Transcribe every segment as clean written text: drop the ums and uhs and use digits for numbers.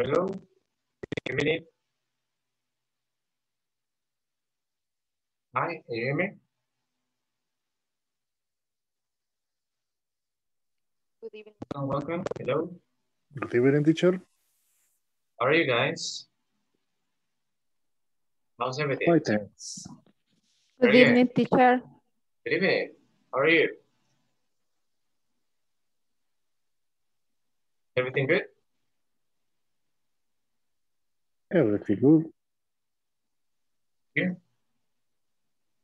Hello? Can you hear me? Hi, AM. Good evening. Welcome. Hello. Good evening, teacher. How are you guys? How's everything? Hi, thanks. Good evening, teacher. Good evening. How are you? Everything good? Everything good. Yeah.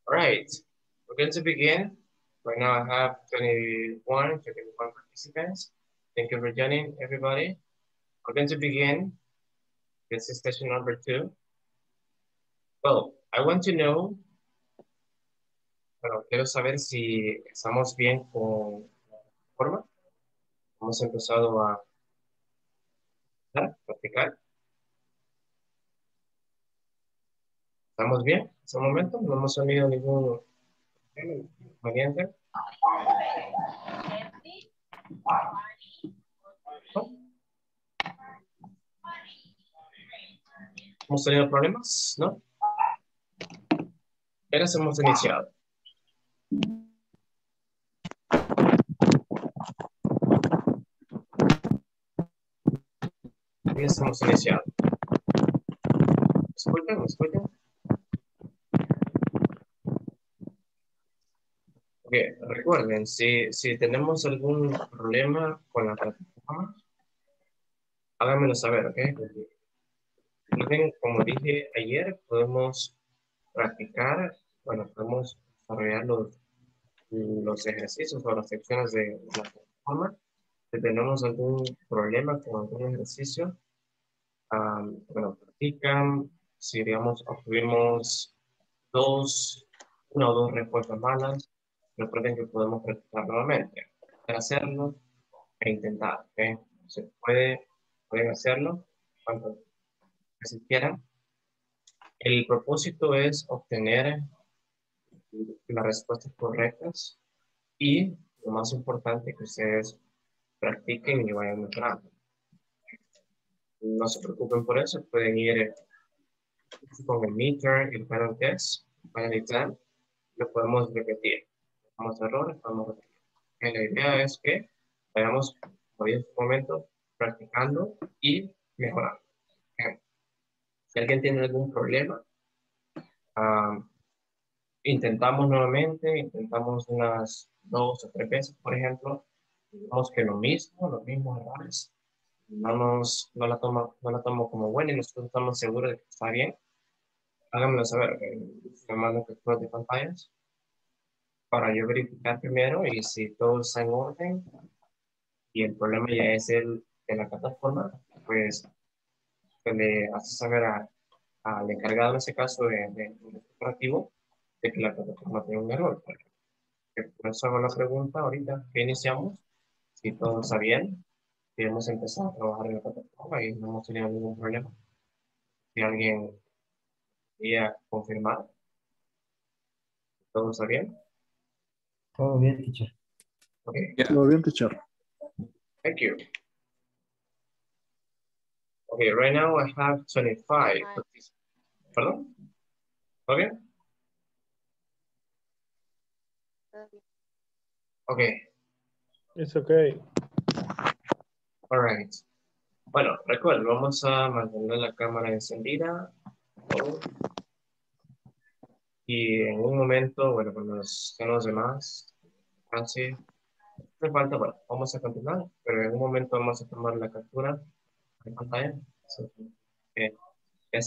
All right. We're going to begin. Right now I have 21 participants. Thank you for joining, everybody. We're going to begin. This is session number 2. Well, I want to know, bueno, quiero saber si estamos bien con la plataforma. Hemos empezado a practicar. ¿Estamos bien? En este momento no hemos tenido ningún inconveniente. ¿No? ¿Hemos tenido problemas? ¿No? Apenas hemos iniciado. Ya estamos iniciando. ¿Me escuchan? ¿Me escuchan? Ok, recuerden, si tenemos algún problema con la plataforma, háganmelo saber, ok. Recuerden, como dije ayer, podemos practicar, bueno, podemos desarrollar los ejercicios o las secciones de la plataforma. Si tenemos algún problema con algún ejercicio, bueno, practican, si digamos obtuvimos una o dos respuestas malas, recuerden que podemos practicar nuevamente, hacerlo e intentar, ¿okay? Se puede, pueden hacerlo cuando se quieran. El propósito es obtener las respuestas correctas y lo más importante que ustedes practiquen y vayan mejorando. No se preocupen por eso, pueden ir con el meter y el panel test, para examen, lo podemos repetir. Vamos a errores, vamos a repetir. La idea es que vayamos por este momento practicando y mejorando. Okay. Si alguien tiene algún problema, intentamos nuevamente, intentamos unas 2 o 3 veces, por ejemplo, vemos que los mismos errores. No la tomo como buena y nosotros estamos seguros de que está bien. Háganmelo saber, me mandan capturas de pantallas para yo verificar primero y si todo está en orden y el problema ya es el de la plataforma, pues se le hace saber al encargado en ese caso de operativo de que la plataforma tiene un error. Por eso hago la pregunta ahorita que iniciamos, si todo está bien. Si hemos empezado a trabajar en la plataforma y no hemos tenido ningún problema. Si alguien quería confirmar, ¿todo está bien? Todo bien, teacher. Okay. Yeah. Todo bien, teacher. Thank you. Okay, right now I have 25. Perdón. ¿Todo bien? Okay. It's okay. All right. Bueno, recuerden, vamos a mantener la cámara encendida. Y en un momento, bueno, cuando estén los demás, así, me falta, bueno, vamos a continuar, pero en un momento vamos a tomar la captura de pantalla. So, okay. Yes,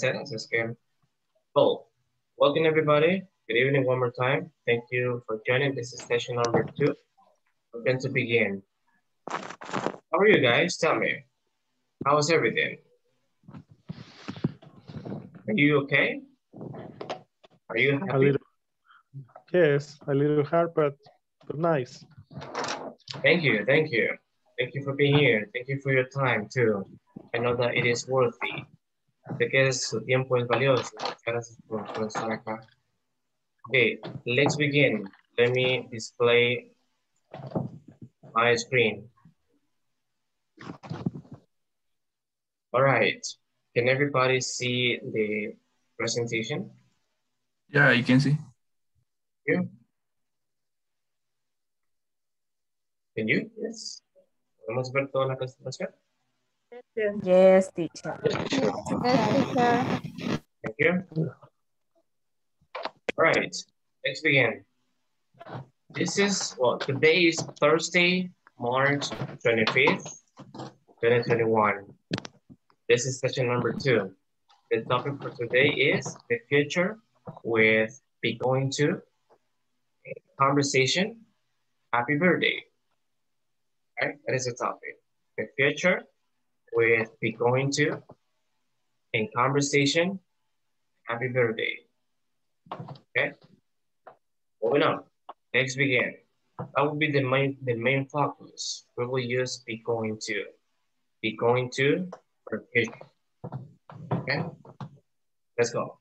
so, welcome everybody. Good evening one more time. Thank you for joining. This is session number 2. We're going to begin. How are you guys? Tell me. How is everything? Are you okay? Are you happy? Yes, a little hard, but nice. Thank you, thank you. Thank you for being here. Thank you for your time too. I know that it is worthy. Because su tiempo es valioso. Gracias por estar acá. Okay, let's begin. Let me display my screen. All right. Can everybody see the presentation? Yeah, you can see. You? Can you? Yes. ¿Podemos ver toda la presentación? Yes, teacher. Yes, teacher. Thank you. All right. Let's begin. This is, well, today is Thursday, March 25th, 2021. This is session number 2. The topic for today is the future with be going to conversation. Happy birthday. All right, that is the topic. The future with be going to in conversation. Happy birthday. Okay. Moving on. Let's begin. That will be the main focus. We will use be going to. Be going to for future. Okay. Let's go.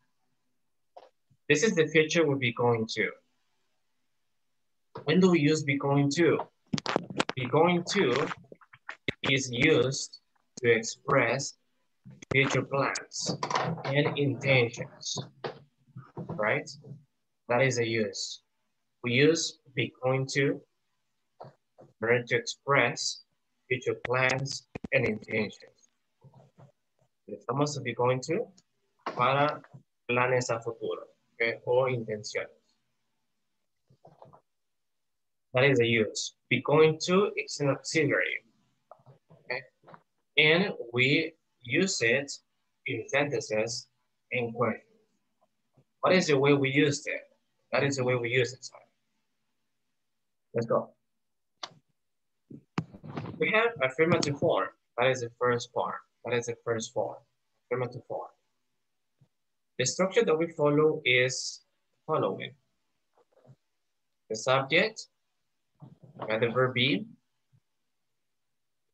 This is the future we'll be going to. When do we use be going to? Be going to is used to express future plans and intentions, right? That is a use. We use be going to in order to express future plans and intentions. Estamos be going to para planes a futuro, okay, o intenciones. That is a use. Be going to is an auxiliary, okay? And we use it in sentences and questions. What is the way we use it? That is the way we use it. Sorry. Let's go. We have affirmative form. That is the first part. That is the first form. Affirmative form. The structure that we follow is following. The subject, we have the verb be,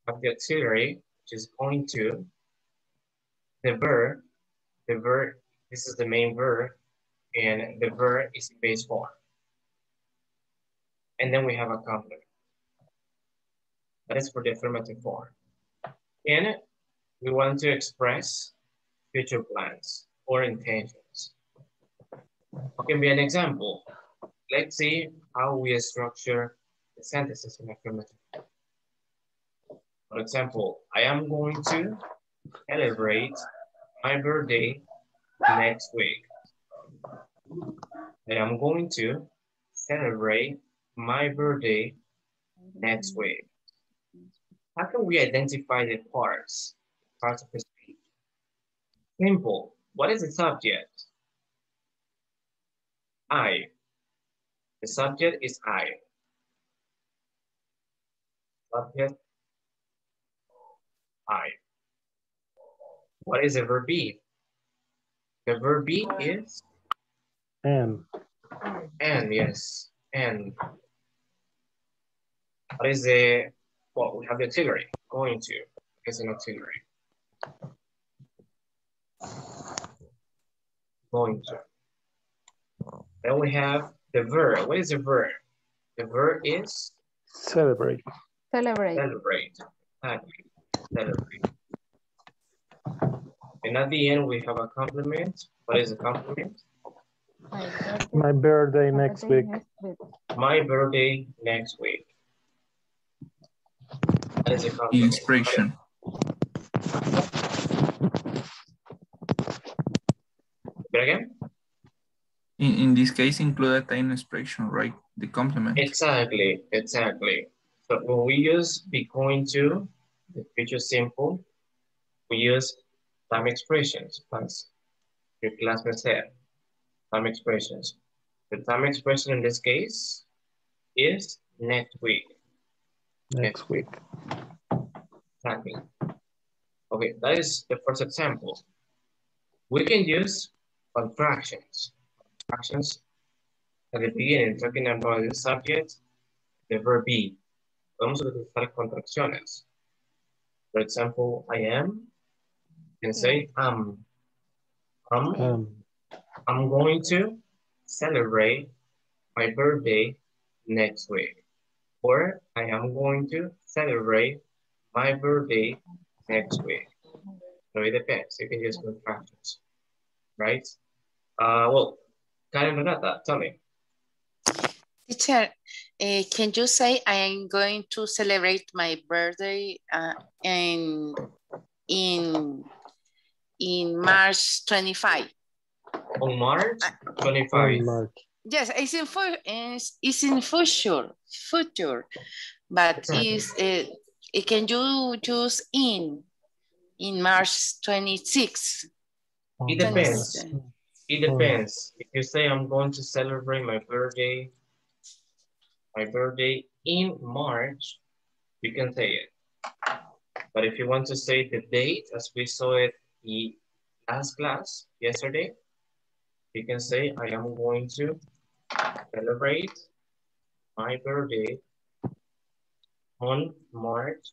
we have the auxiliary, which is going to, the verb, this is the main verb, and the verb is in base form. And then we have a complement. That is for the affirmative form. And we want to express future plans or intentions. What can be an example? Let's see how we structure the sentences in affirmative. For example, I am going to celebrate my birthday next week. I am going to celebrate my birthday next week. How can we identify the parts of the speech? Simple. What is the subject? I. The subject is I. Subject, I. What is the verb be? The verb be is? Am. Am, yes. Am. What is the, well, we have the auxiliary, going to. It's an auxiliary. Going to. Then we have the verb. What is the verb? The verb is? Celebrate. Celebrate. Celebrate. Exactly. Celebrate. And at the end, we have a compliment. What is a compliment? My birthday next week. My birthday next week. That is a compliment. Expression. But again? In this case, include a time expression, right? The compliment. Exactly, exactly. So when we use be going to, the future simple, we use time expressions, as your classmate said, time expressions. The time expression in this case is next week. Next week. Exactly. Okay, that is the first example. We can use contractions. Contractions at the beginning, talking about the subject, the verb be. Vamos a utilizar contracciones. For example, I am, you can say am. I'm going to celebrate my birthday next week. Or I am going to celebrate my birthday next week. No, it depends. You can use good fractions, right? Well, Karen Renata, tell me. Teacher, can you say I am going to celebrate my birthday in March 25? On March 25. Yes, it's in future, but is can you choose in March 26? It depends. It depends. If you say I'm going to celebrate my birthday in March, you can say it. But if you want to say the date, as we saw it last class yesterday, you can say I am going to celebrate my birthday on March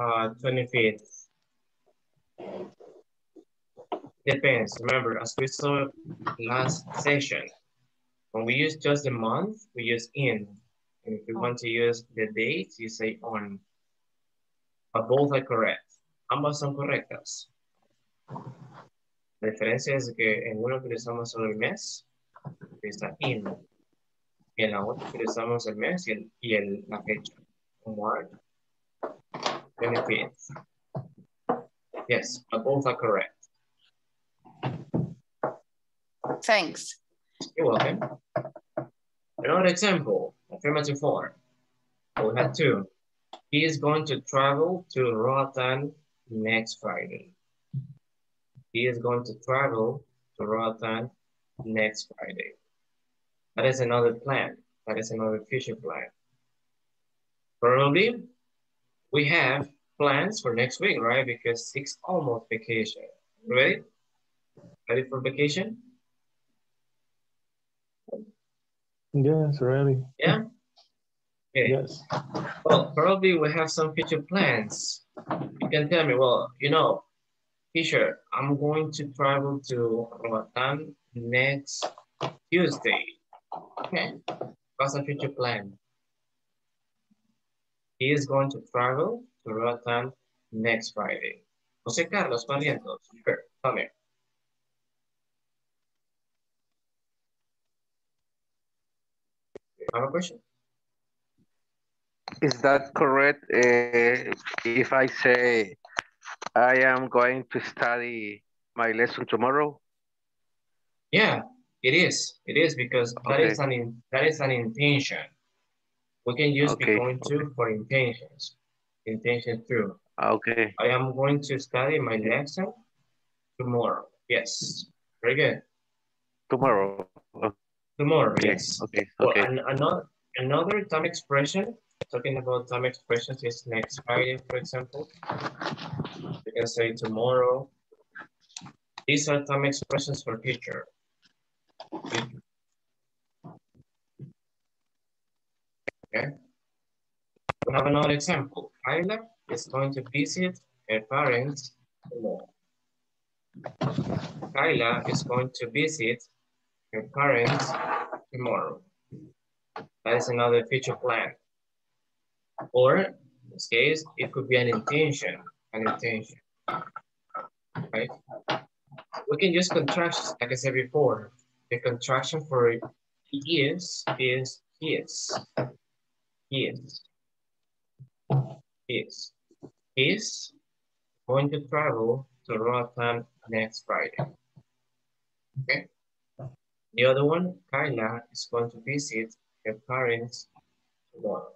25th. Depends. Remember, as we saw last session, when we use just the month, we use in. And if you want to use the date, you say on. But both are correct. Ambas son correctas. La diferencia es que en uno utilizamos solo el mes, que está in. Y en la otra utilizamos el mes y la fecha. March 25th. Yes, but both are correct. Thanks. You're welcome. Another example, affirmative form. We have two. He is going to travel to Roatan next Friday. He is going to travel to Roatan next Friday. That is another plan. That is another future plan. Probably we have plans for next week, right? Because it's almost vacation. Ready? Ready for vacation? Yes, really. Yeah? Okay. Yes. Well, probably we have some future plans. You can tell me, well, you know, teacher, I'm going to travel to Roatan next Tuesday. Okay. What's a future plan? He is going to travel to Roatan next Friday. Jose Carlos Barrientos, sure, come here. I have a question. Is that correct? If I say I am going to study my lesson tomorrow? Yeah, it is. It is because okay. that is an intention. We can use okay. be going to okay. for intentions. Intention two. Okay. I am going to study my lesson tomorrow. Yes. Very good. Tomorrow. Tomorrow, yes. Okay. Okay. Well, another time expression, talking about time expressions, is next Friday, for example. You can say tomorrow. These are time expressions for future. Okay. We have another example. Ayla is going to visit her parents tomorrow. Ayla is going to visit your parents tomorrow. That is another future plan. Or in this case, it could be an intention, right? We can use contractions, like I said before. The contraction for is. He is going to travel to Roatan next Friday, okay? The other one, Kayla is going to visit her parents tomorrow.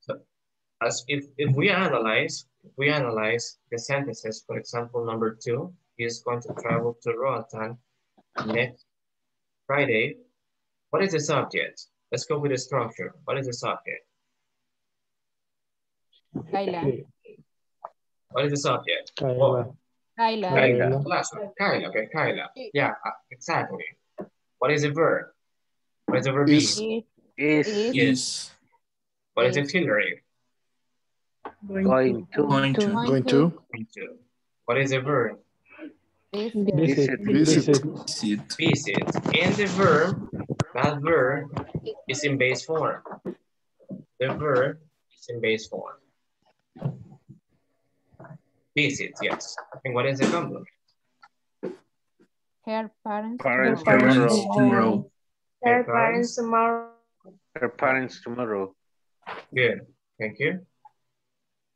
So, as if we analyze the sentences, for example, number two, he is going to travel to Roatan next Friday. What is the subject? Let's go with the structure. What is the subject? Kayla. What is the subject? Kayla. Kayla. Kayla. Okay, Kayla. Yeah, exactly. What is the verb? What is the verb? Is. Is. What is the auxiliary? Going to. What is the verb? Visit. And the verb, that verb is in base form. The verb is in base form. Visits, yes. And what is the complement? Her parents. Tomorrow. Her parents tomorrow. Her parents tomorrow. Good. Thank you.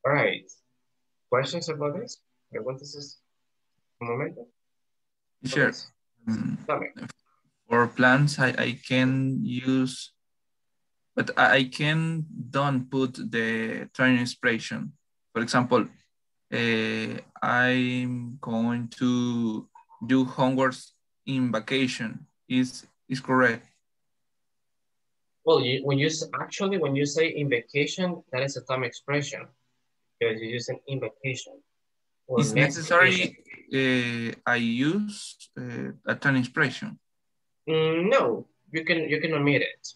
All right. Questions about this? Preguntas es un momento. Sure. For plants, I can use, but I can don't put the transpiration. For example, I'm going to do homework in vacation. Is correct? Well, when you say in vacation, that is a time expression because you're using in vacation. It's necessary. I use a time expression. No, you can omit it.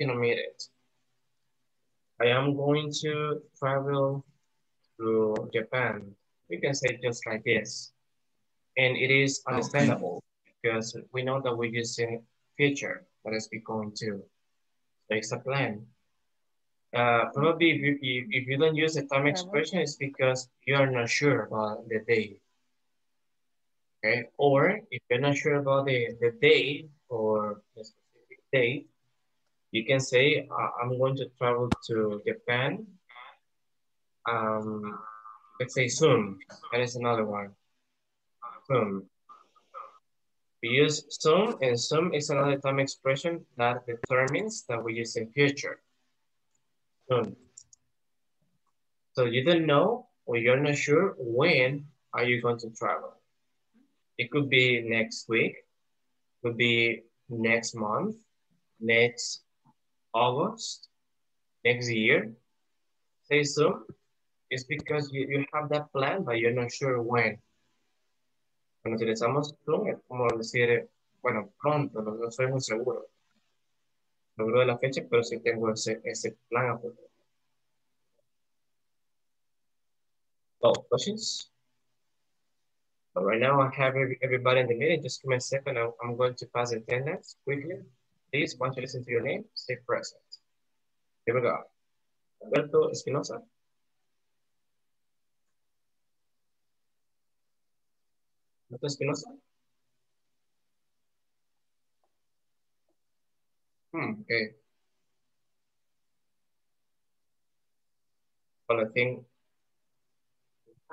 You can omit it. I am going to travel to Japan. You can say just like this, and it is understandable because we know that we're using future. That is be going to. It's a plan. Probably if you don't use the time expression, it's because you are not sure about the day. Okay, or if you're not sure about the day or the specific date, you can say, I'm going to travel to Japan, let's say soon. That is another one, soon. We use soon, and soon is another time expression that determines that we use in future. Soon. So you don't know or you're not sure when are you going to travel. It could be next week, could be next month, next August, next year. Say so. It's because you have that plan, but you're not sure when. Cuando utilizamos soon, es como decir, bueno, pronto, no soy muy seguro. Seguro de la fecha, pero sí tengo ese plan a futuro. Oh, questions? But right now, I have everybody in the meeting. Just give me a second. I'm going to pass attendance quickly. Please, once you listen to your name, stay present. Here we go. Alberto Espinosa. Alberto Espinosa. Okay. Well, I think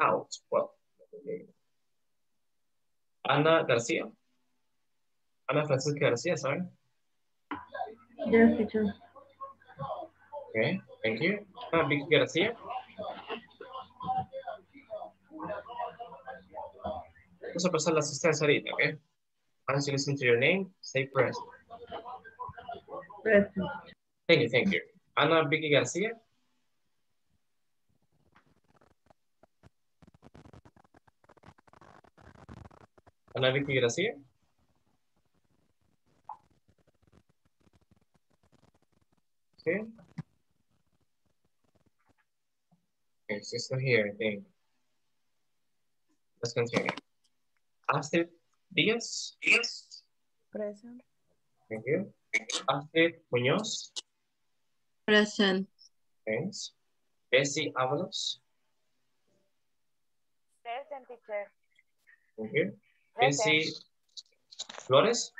out. Well, okay. Ana Garcia. Ana Francisca Garcia, sorry. Yes, teacher. Okay, thank you. Ana Vicky Garcia. Vamos a pasar la asistencia ahorita, okay? Once you listen to your name, say present. Present. Thank you, thank you. Ana Vicky Garcia. Ana Vicky García. Sí. Okay, she's still here, I think. Let's continue. Astrid Díaz. Yes. Present. Thank you. Astrid Muñoz. Present. Thanks. Bessie Avalos. Present, teacher. Thank you. Bessie Flores.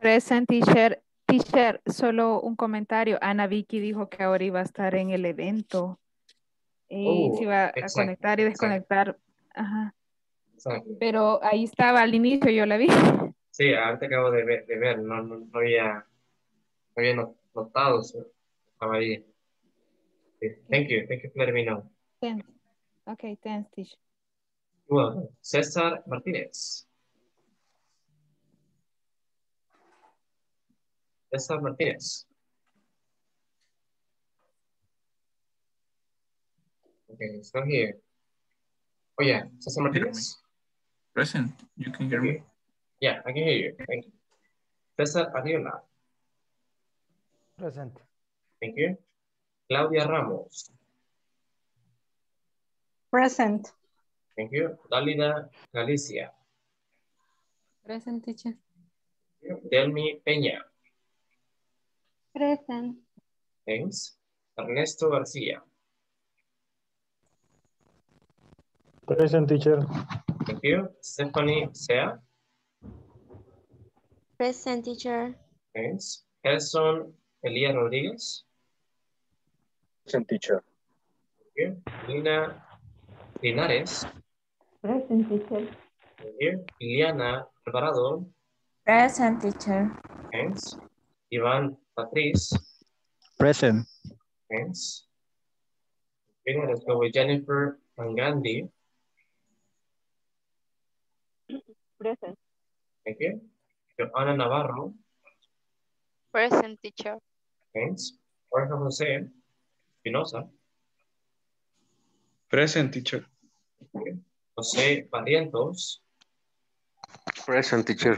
Present, teacher. Teacher, solo un comentario. Ana Vicky dijo que ahora iba a estar en el evento. Y se iba a conectar y desconectar. Ajá. Pero ahí estaba al inicio, yo la vi. Sí, ahorita acabo de ver. No había notado. Estaba ahí. Sí. Thank you for letting me know. Thanks. Okay, thanks, teacher. Well, Cesar Martinez. Cesar Martinez. Okay, it's not here. Oh yeah, Cesar Martinez. Present, you can hear me? Yeah, I can hear you, thank you. Cesar Arriola. Present. Thank you. Claudia Ramos. Present. Thank you. Dalida Galicia. Present, teacher. Delmi Peña. Present. Thanks. Ernesto García. Present, teacher. Thank you. Stephanie Sea. Present, teacher. Thanks. Helson Elias Rodriguez. Present, teacher. Thank you. Lina Linares. Present, teacher. Thank you. Liliana Alvarado. Present, teacher. Thanks. Ivan Patrice. Present. Thanks. Okay, let's go with Jennifer Mangandi. Present. Thank you. Johanna Navarro. Present, teacher. Thanks. Jorge Jose Espinosa. Present, teacher. Okay. Jose Barrientos. Present, teacher.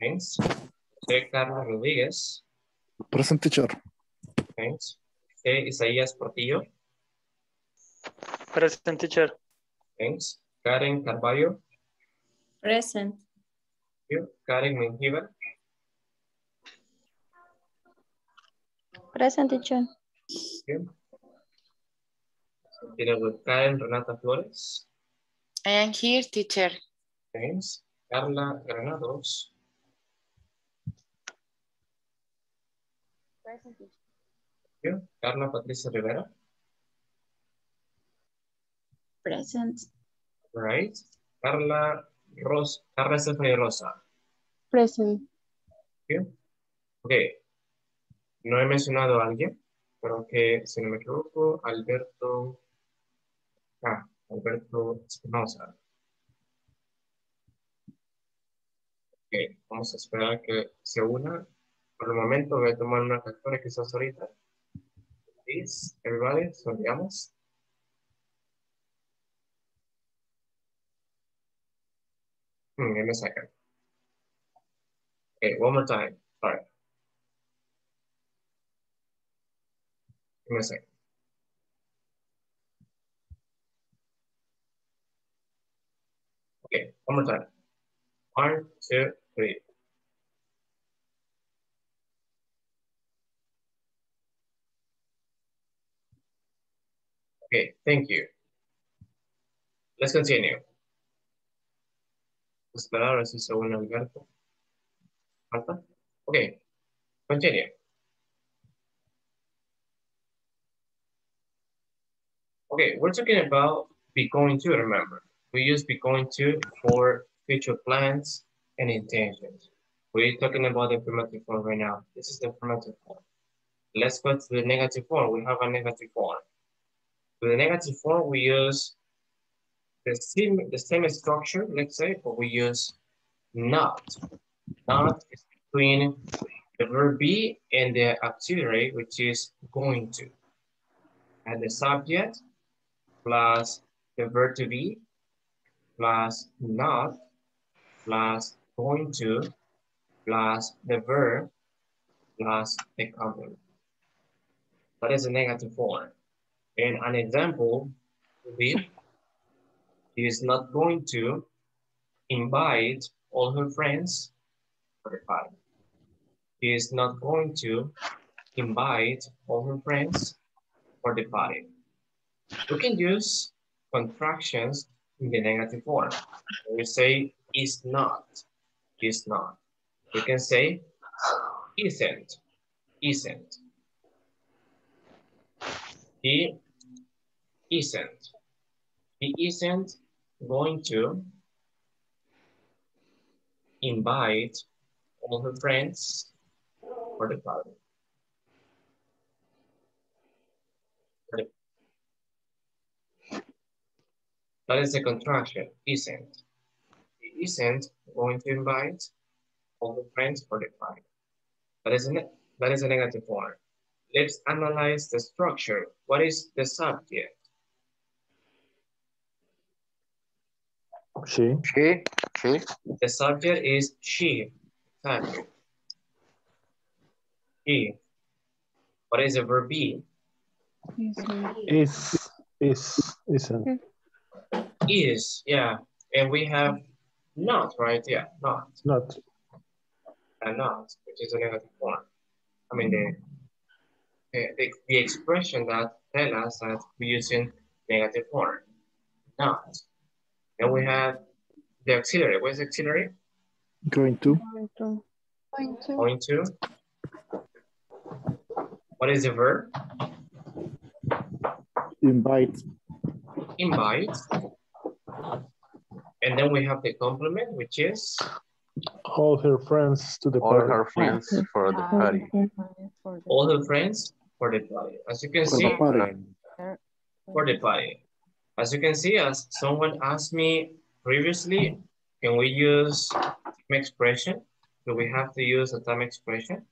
Thanks. Jose Carlos Rodriguez. Present, teacher. Thanks. Jose Isaías Portillo. Present, teacher. Thanks. Karen Carballo. Present. Thank you. Karen Menjivar. Present, teacher. Thank you. Continue with Karen Renata Flores. I am here, teacher. Thanks. Carla Granados. Present, teacher. Thank you. Carla Patricia Rivera. Present. Right. Carla Stephanie Rosa. Present. Thank you. Okay. No he mencionado a alguien, pero que si no me equivoco, Alberto Espinosa. Ok, vamos a esperar a que se una. Por el momento voy a tomar una captura quizás ahorita. Please, everybody, sondeamos. Give me a second. Okay, one more time. Sorry. Give me a second. Okay, one more time. 1, 2, 3. Okay, thank you. Let's continue. Esperar a si se une Alberto. ¿Falta? Ok, continue. Okay, we're talking about be going to, remember. We use be going to for future plans and intentions. We're talking about the affirmative form right now. This is the affirmative form. Let's go to the negative form. We have a negative form. For the negative form, we use the same structure, let's say, but we use not. Not is between the verb be and the auxiliary, which is going to. And the subject plus the verb to be plus not plus going to plus the verb plus the complement. That is a negative form. And an example would be she is not going to invite all her friends for the party. She is not going to invite all her friends for the party. You can use contractions in the negative form. We say is not, is not. You can say isn't, isn't. He isn't. He isn't going to invite all her friends for the party. That is the contraction, isn't. He isn't going to invite all her friends for the party. That is a negative form. Let's analyze the structure. What is the subject? She. The subject is she. Exactly. She. What is the verb be? Isn't. Is, yeah. And we have not, right? Yeah, not. Not. And not, which is a negative form. I mean, the expression that tells us that we're using negative form. Not. And we have the auxiliary. What is the auxiliary? Going to. Going to. What is the verb? Invite. Invite. And then we have the complement, which is? All her friends to the party. All her friends for the party. All her friends for the party. As you can see, for the party. As you can see, as someone asked me previously, can we use time expression? Do we have to use a time expression?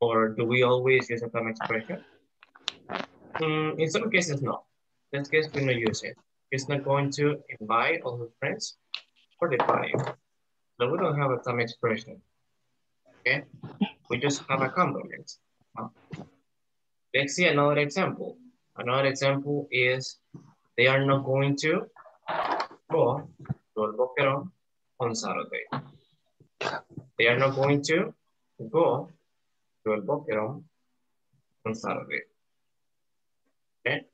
Or do we always use a time expression? In some cases, no. In that case, we don't use it. It's not going to invite all the friends for the party. So we don't have a time expression, okay? We just have a complement. Let's see another example. Another example is they are not going to go to El Boquerón on Saturday. They are not going to go to El Boquerón on Saturday. Okay?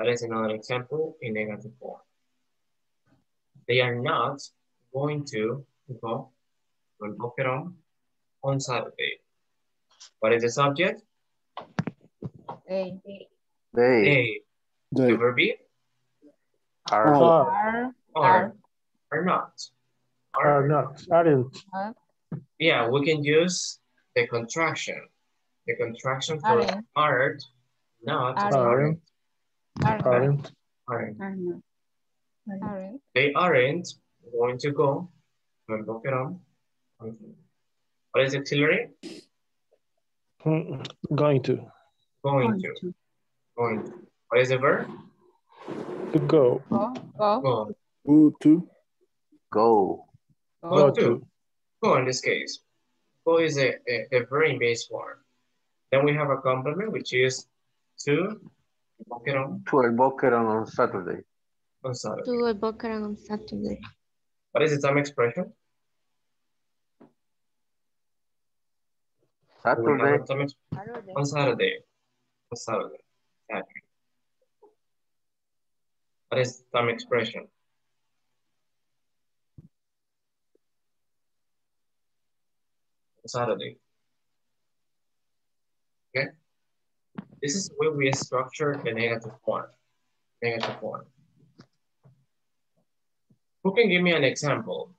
That is another example in negative form. They are not going to go to El Boquerón on Saturday. What is the subject? They. The verb be? Are not. Yeah, we can use the contraction. The contraction for are not. Aren't. They aren't going to go to El Boquerón. What is auxiliary? Going to. What is the verb? To go. Go to. Go in this case. Go is a very base form. Then we have a complement, which is to El Boquerón. To El Boquerón on Saturday. To El Boquerón on Saturday. What is the time expression? Saturday. On Saturday. On Saturday. Saturday. What is time expression? Saturday. Okay. This is where we structure the negative form. Who can give me an example?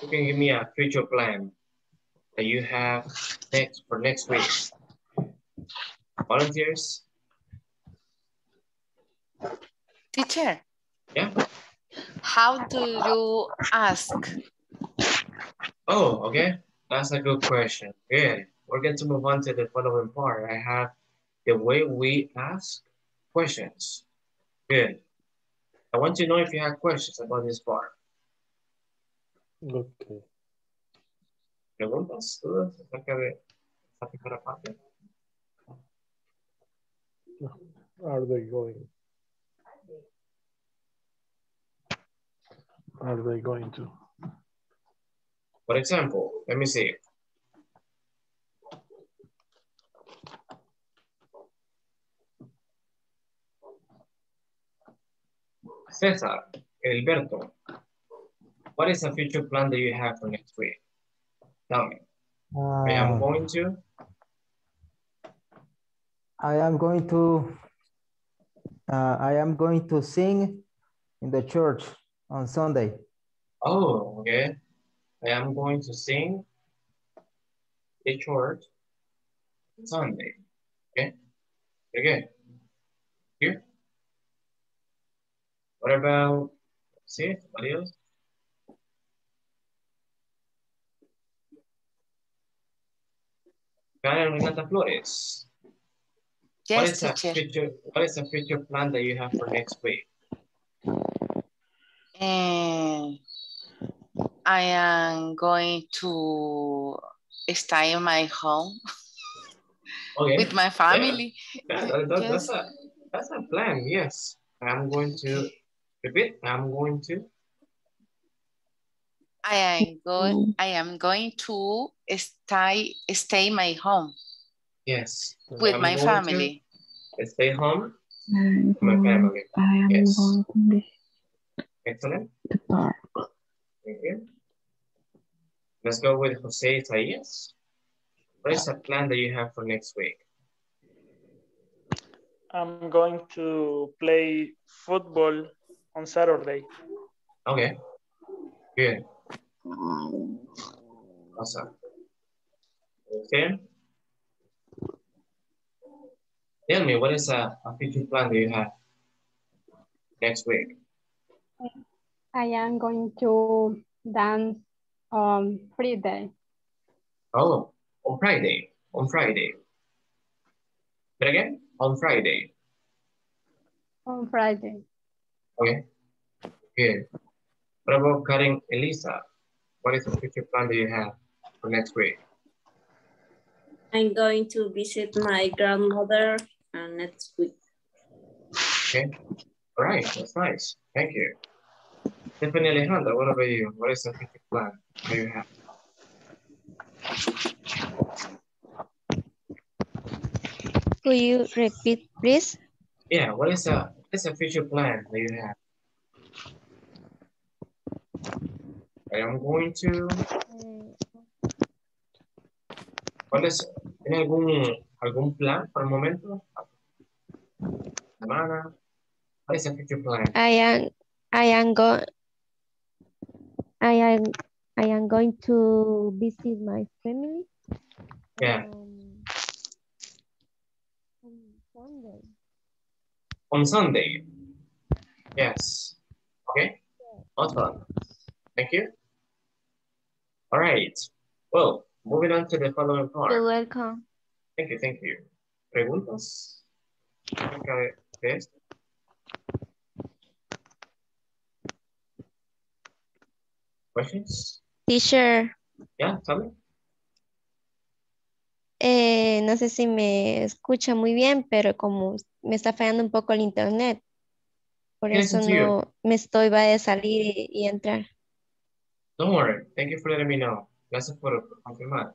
Who can give me a future plan that you have for next week? Volunteers? Teacher, yeah. How do you ask? Oh, okay. That's a good question. Good. We're going to move on to the following part. I have the way we ask questions. Good. I want to know if you have questions about this part. Okay. ¿Preguntas? ¿Dudas acerca de esta primera parte? Are they going? Are they going to? For example, let me see. Cesar, Alberto, what is the future plan that you have for next week? Tell me. I am going to sing in the church on Sunday. Oh, okay. I am going to sing the church Sunday. Okay. Okay. Here. What about? See what else? Karen Renata Flores. Yes, what is the future? What is the future plan that you have for next week? I am going to stay in my home with my family. Yeah. That's a plan, yes. I am going to stay my home. Yes. With my family. Stay home with my family. I am going to be. Excellent. The park. Thank you. Let's go with Jose Isaías. What is a plan that you have for next week? I'm going to play football on Saturday. Okay. Good. Awesome. Okay. Tell me, what is a future plan that you have next week? I am going to dance on Friday. Oh, on Friday. On Friday. But again, on Friday. On Friday. Okay. Good. What about Karen Elisa? What is the future plan that you have for next week? I'm going to visit my grandmother next week. Okay. All right. That's nice. Thank you. Stephanie Alejandra, what about you? What is the future plan that you have? Could you repeat, please? Yeah. What is a future plan that you have? I am going to. ¿Cuál es? ¿Tiene algún plan por el momento? Semana. ¿Cuál es el future plan? I am going to visit my family. Yeah. On Sunday. On Sunday. Yes. Okay. Yeah. Awesome. Thank you. All right. Well, moving on to the following part. You're welcome. Thank you, thank you. ¿Preguntas? Questions? Teacher. Yeah, tell me. No sé si me escucha muy bien, pero como me está fallando un poco el internet. Por eso no me estoy, va a salir y entrar. Don't worry. Thank you for letting me know. Gracias por confirmar.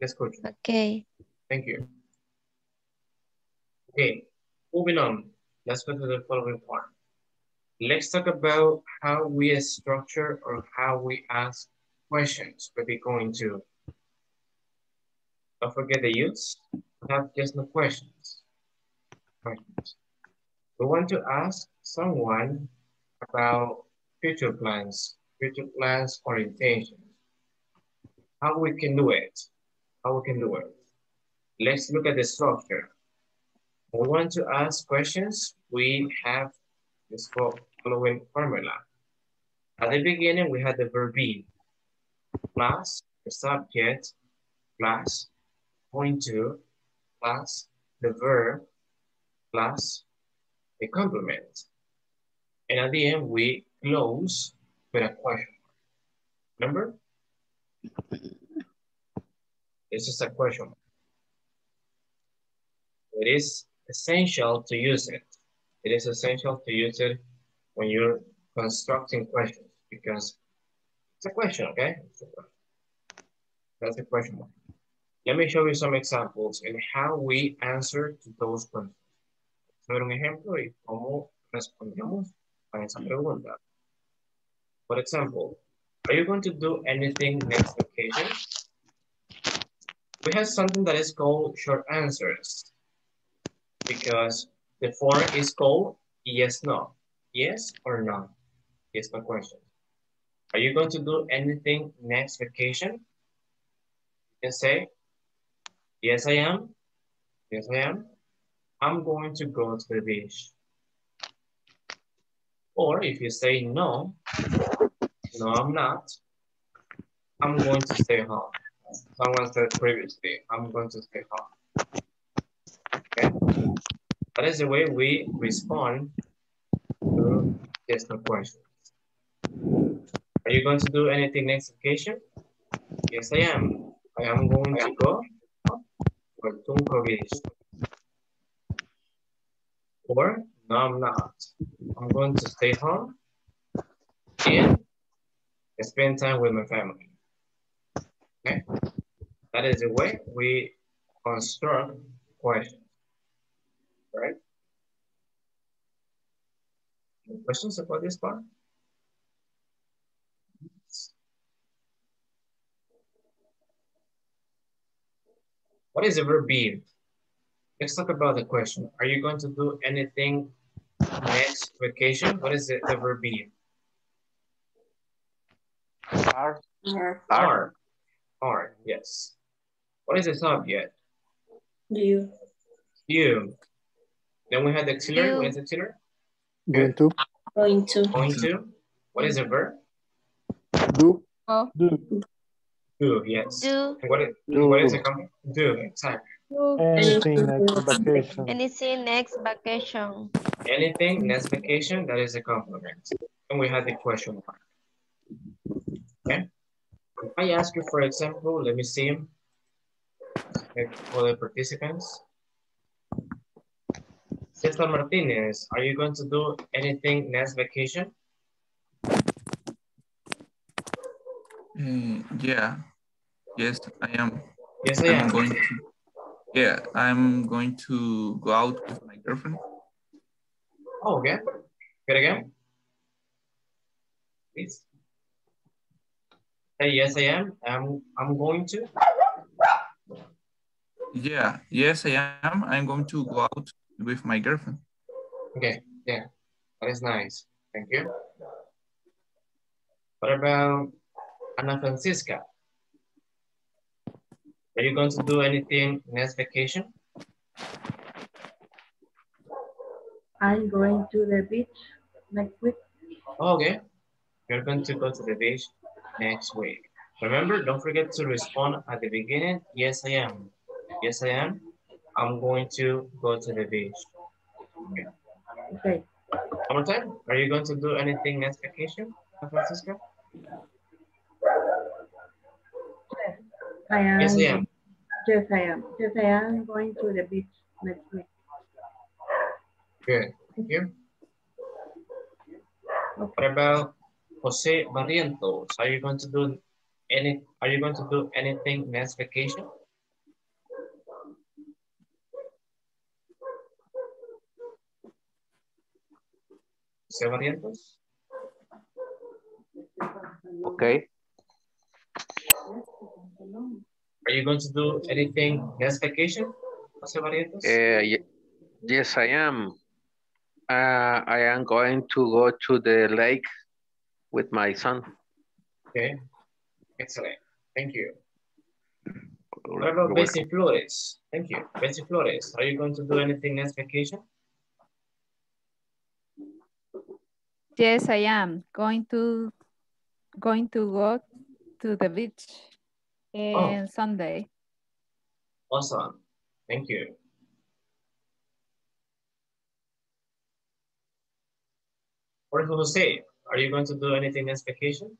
Let's go. Okay. Thank you. Okay, moving on. Let's go to the following part. Let's talk about how we structure or how we ask questions. We'll be going to. Don't forget the use. Not just no questions. Questions. We want to ask someone about future plans or intentions. How we can do it, how we can do it. Let's look at the structure. When we want to ask questions, we have this following formula. At the beginning, we had the verb be, plus the subject, plus point to, plus the verb, plus the complement. And at the end, we close with a question. Remember? This is a question. It is essential to use it. It is essential to use it when you're constructing questions because it's a question, okay? It's a question. That's a question. Let me show you some examples and how we answer to those questions. Sobre un ejemplo y cómo respondemos a esa pregunta. For example, are you going to do anything next occasion? We have something that is called short answers because the form is called yes, no. Yes or no? Yes, no question. Are you going to do anything next vacation? You can say, yes, I am. Yes, I am. I'm going to go to the beach. Or if you say no, no, I'm not. I'm going to stay home. Someone said previously, I'm going to stay home. Okay. That is the way we respond to yes, no questions. Are you going to do anything next occasion? Yes, I am. I am going to go to the beach. Or no, I'm not. I'm going to stay home and spend time with my family. Okay, that is the way we construct questions. All right? Any questions about this part? What is the verb be? Let's talk about the question. Are you going to do anything next vacation? What is the verb be? Are. Are. Are, yes. What is the subject? You. You. Then we had the auxiliary. What is the auxiliary? Going to. Going to. Going to. What is the verb? Do. Do. Do, yes. Do. And what is the company? Do, exactly. Anything next vacation. Anything next vacation. Anything next vacation, that is a compliment. And we had the question mark. Okay. If I ask you, for example, let me see for the participants. Cesar Martinez, are you going to do anything next vacation? Yeah. Yes, I am. Yes, I am. I'm going to go out with my girlfriend. Oh, okay. Good again. Please. Hey, yes, I am. I'm going to. Yeah. Yes, I am. I'm going to go out with my girlfriend. Okay. Yeah. That is nice. Thank you. What about Ana Francisca? Are you going to do anything next vacation? I'm going to the beach next week. Oh, okay. You're going to go to the beach next week. Remember, don't forget to respond at the beginning. Yes, I am. Yes, I am. I'm going to go to the beach. Okay. Okay. One more time. Are you going to do anything next vacation, Ana Francisca? I am, yes, I am. Yes, I am. Yes, I am going to the beach next week. Good. Thank you. Okay. What about Jose Barrientos? Are you going to do anything next vacation? Jose Barrientos? Okay. Are you going to do anything next vacation? Yes, I am. I am going to go to the lake with my son. Okay, excellent. Thank you. What about Betsy Flores? Thank you. Betsy Flores, are you going to do anything next vacation? Yes, I am. Going to go to the beach on Sunday. Awesome. Thank you. What did Jose? Are you going to do anything next vacation?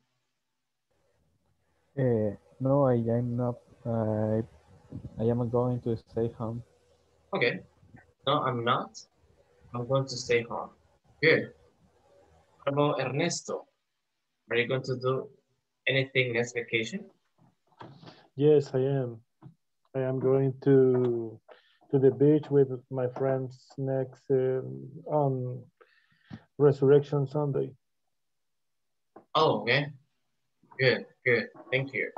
No, I am not. I am going to stay home. Okay. No, I'm not. I'm going to stay home. Good. What about Ernesto? Are you going to do anything next vacation? Yes, I am. I am going to the beach with my friends next on Resurrection Sunday. Oh, okay. Good, good. Thank you.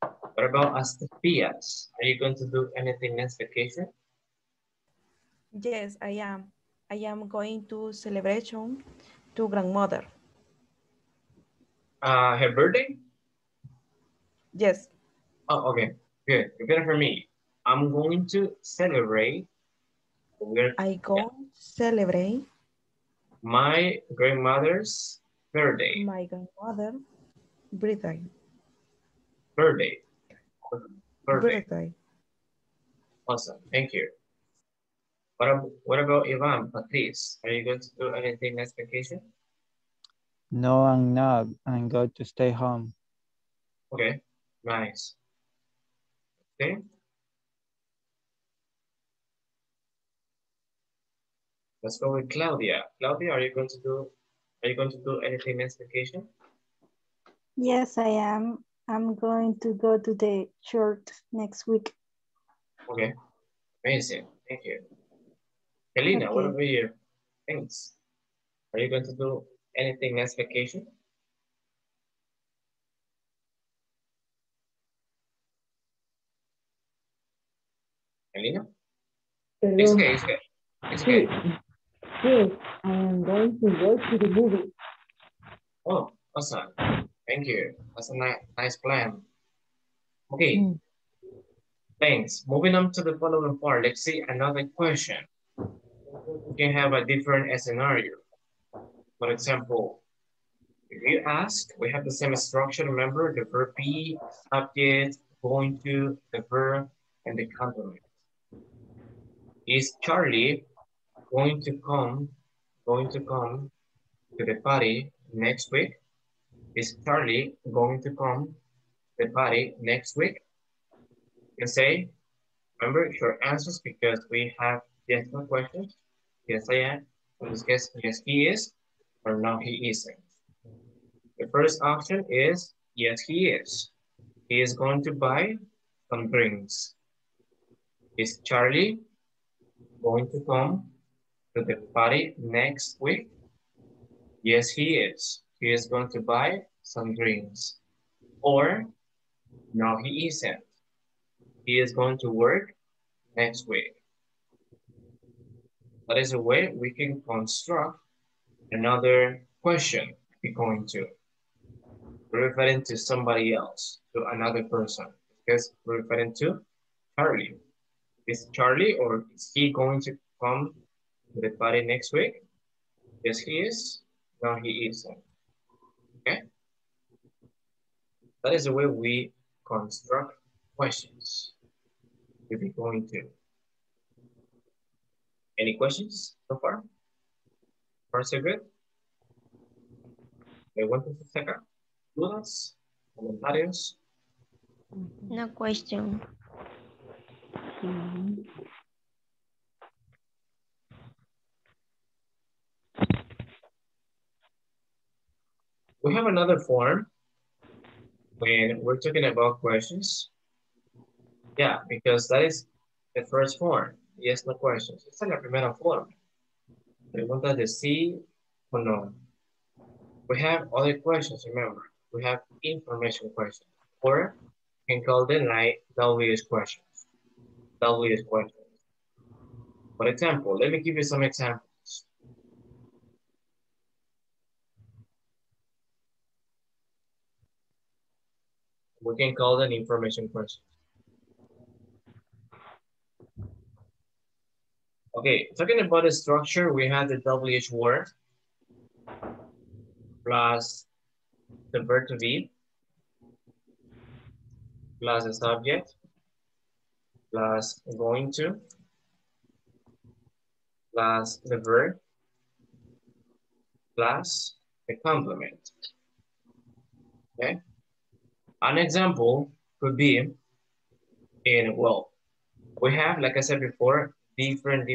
What about Astepias? Are you going to do anything next vacation? Yes, I am. I am going to celebration to grandmother. Her birthday? Yes. Oh, okay. Good. Repeat for me. I'm going to celebrate. I go celebrate my grandmother's birthday. My grandmother's birthday. Birthday. Birthday. Birthday. Awesome. Thank you. What about Ivan, Patrice? Are you going to do anything next vacation? No, I'm not. I'm going to stay home. Okay. Nice. Okay. Let's go with Claudia. Claudia, are you going to do anything next vacation? Yes, I am. I'm going to go to the church next week. Okay. Amazing. Thank you. Helena, okay. What about you? Thanks. Are you going to do anything next vacation? Elena? Hello. It's okay. Yes, I am going to go to the movie. Oh, awesome. Thank you. That's a nice plan. Okay. Mm. Thanks. Moving on to the following part. Let's see another question. You can have a different scenario. For example, if you ask, we have the same structure. Remember the verb be, subject, going to, the verb, and the complement. Is Charlie going to come to the party next week? Is Charlie going to come to the party next week? You can say, remember your answers because we have yes, no questions. Yes, I am. In this case, yes, he is, or no, he isn't. The first option is, yes, he is. He is going to buy some drinks. Is Charlie going to come to the party next week? Yes, he is. He is going to buy some drinks. Or, no, he isn't. He is going to work next week. That is a way we can construct another question we're going to. We're referring to somebody else, to another person. Because we're referring to Charlie. Is Charlie or is he going to come to the party next week? Yes, he is. No, he isn't. Okay? That is the way we construct questions. We'll be going to. Any questions so far? First, so good. ¿Me aguantas un segundo? ¿Dudas? ¿Comentarios? No question. Mm-hmm. We have another form when we're talking about questions. Yeah, because that is the first form. Yes, no questions. Esta es la primera forma. Preguntas de sí o no. We have other questions, remember. We have information questions. Or we can call them like WS questions. WS questions. For example, let me give you some examples. We can call them information questions. Okay, talking about the structure, we have the WH word plus the verb to be plus the subject plus going to plus the verb plus the complement. Okay, an example could be in, well, we have, like I said before, different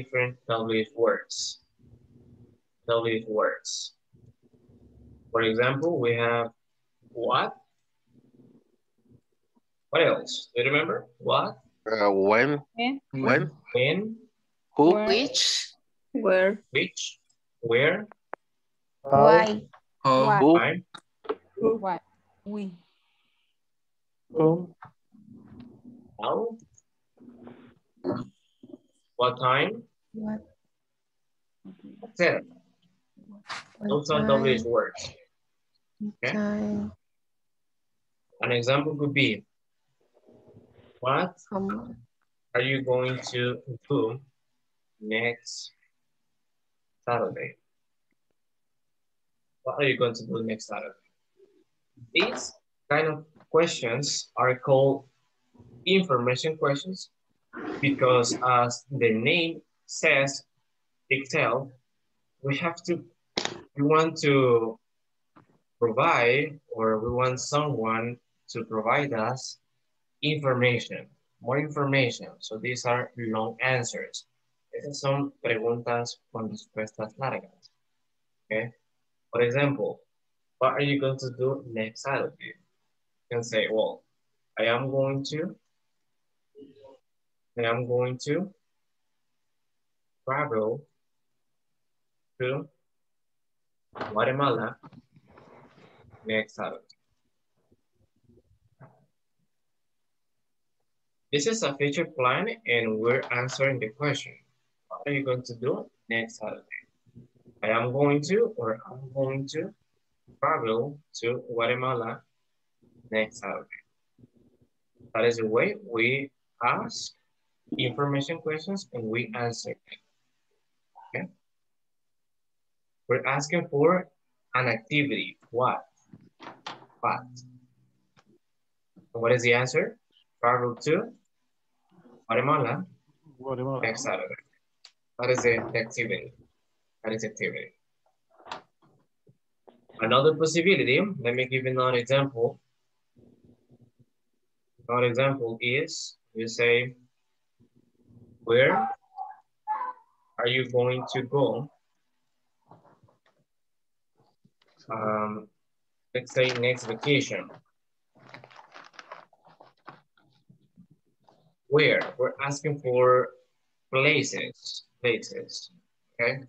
WH words. For example, we have what? What else? Do you remember? What? When? Who? Which? Where? Which? Where? Why? Who? Why? We. Who? How? What time? What? That's it. Those are WH words. Okay. An example could be, what are you going to do next Saturday? What are you going to do next Saturday? These kind of questions are called information questions. Because as the name says, Excel, we want to provide, or we want someone to provide us information, more information. So these are long answers. Estas son preguntas con respuestas largas. Okay. For example, what are you going to do next Saturday? You can say, well, I am going to travel to Guatemala next Saturday. This is a future plan and we're answering the question. What are you going to do next Saturday? I am going to, or I'm going to travel to Guatemala next Saturday. That is the way we ask information questions and we answer them. Okay? We're asking for an activity. What? What? What is the answer? Travel to Guatemala. Guatemala next Saturday. That is the activity. That is activity. Another possibility, let me give you another example. Another example is, you say, where are you going to go? Let's say next vacation. Where? We're asking for places, places, okay?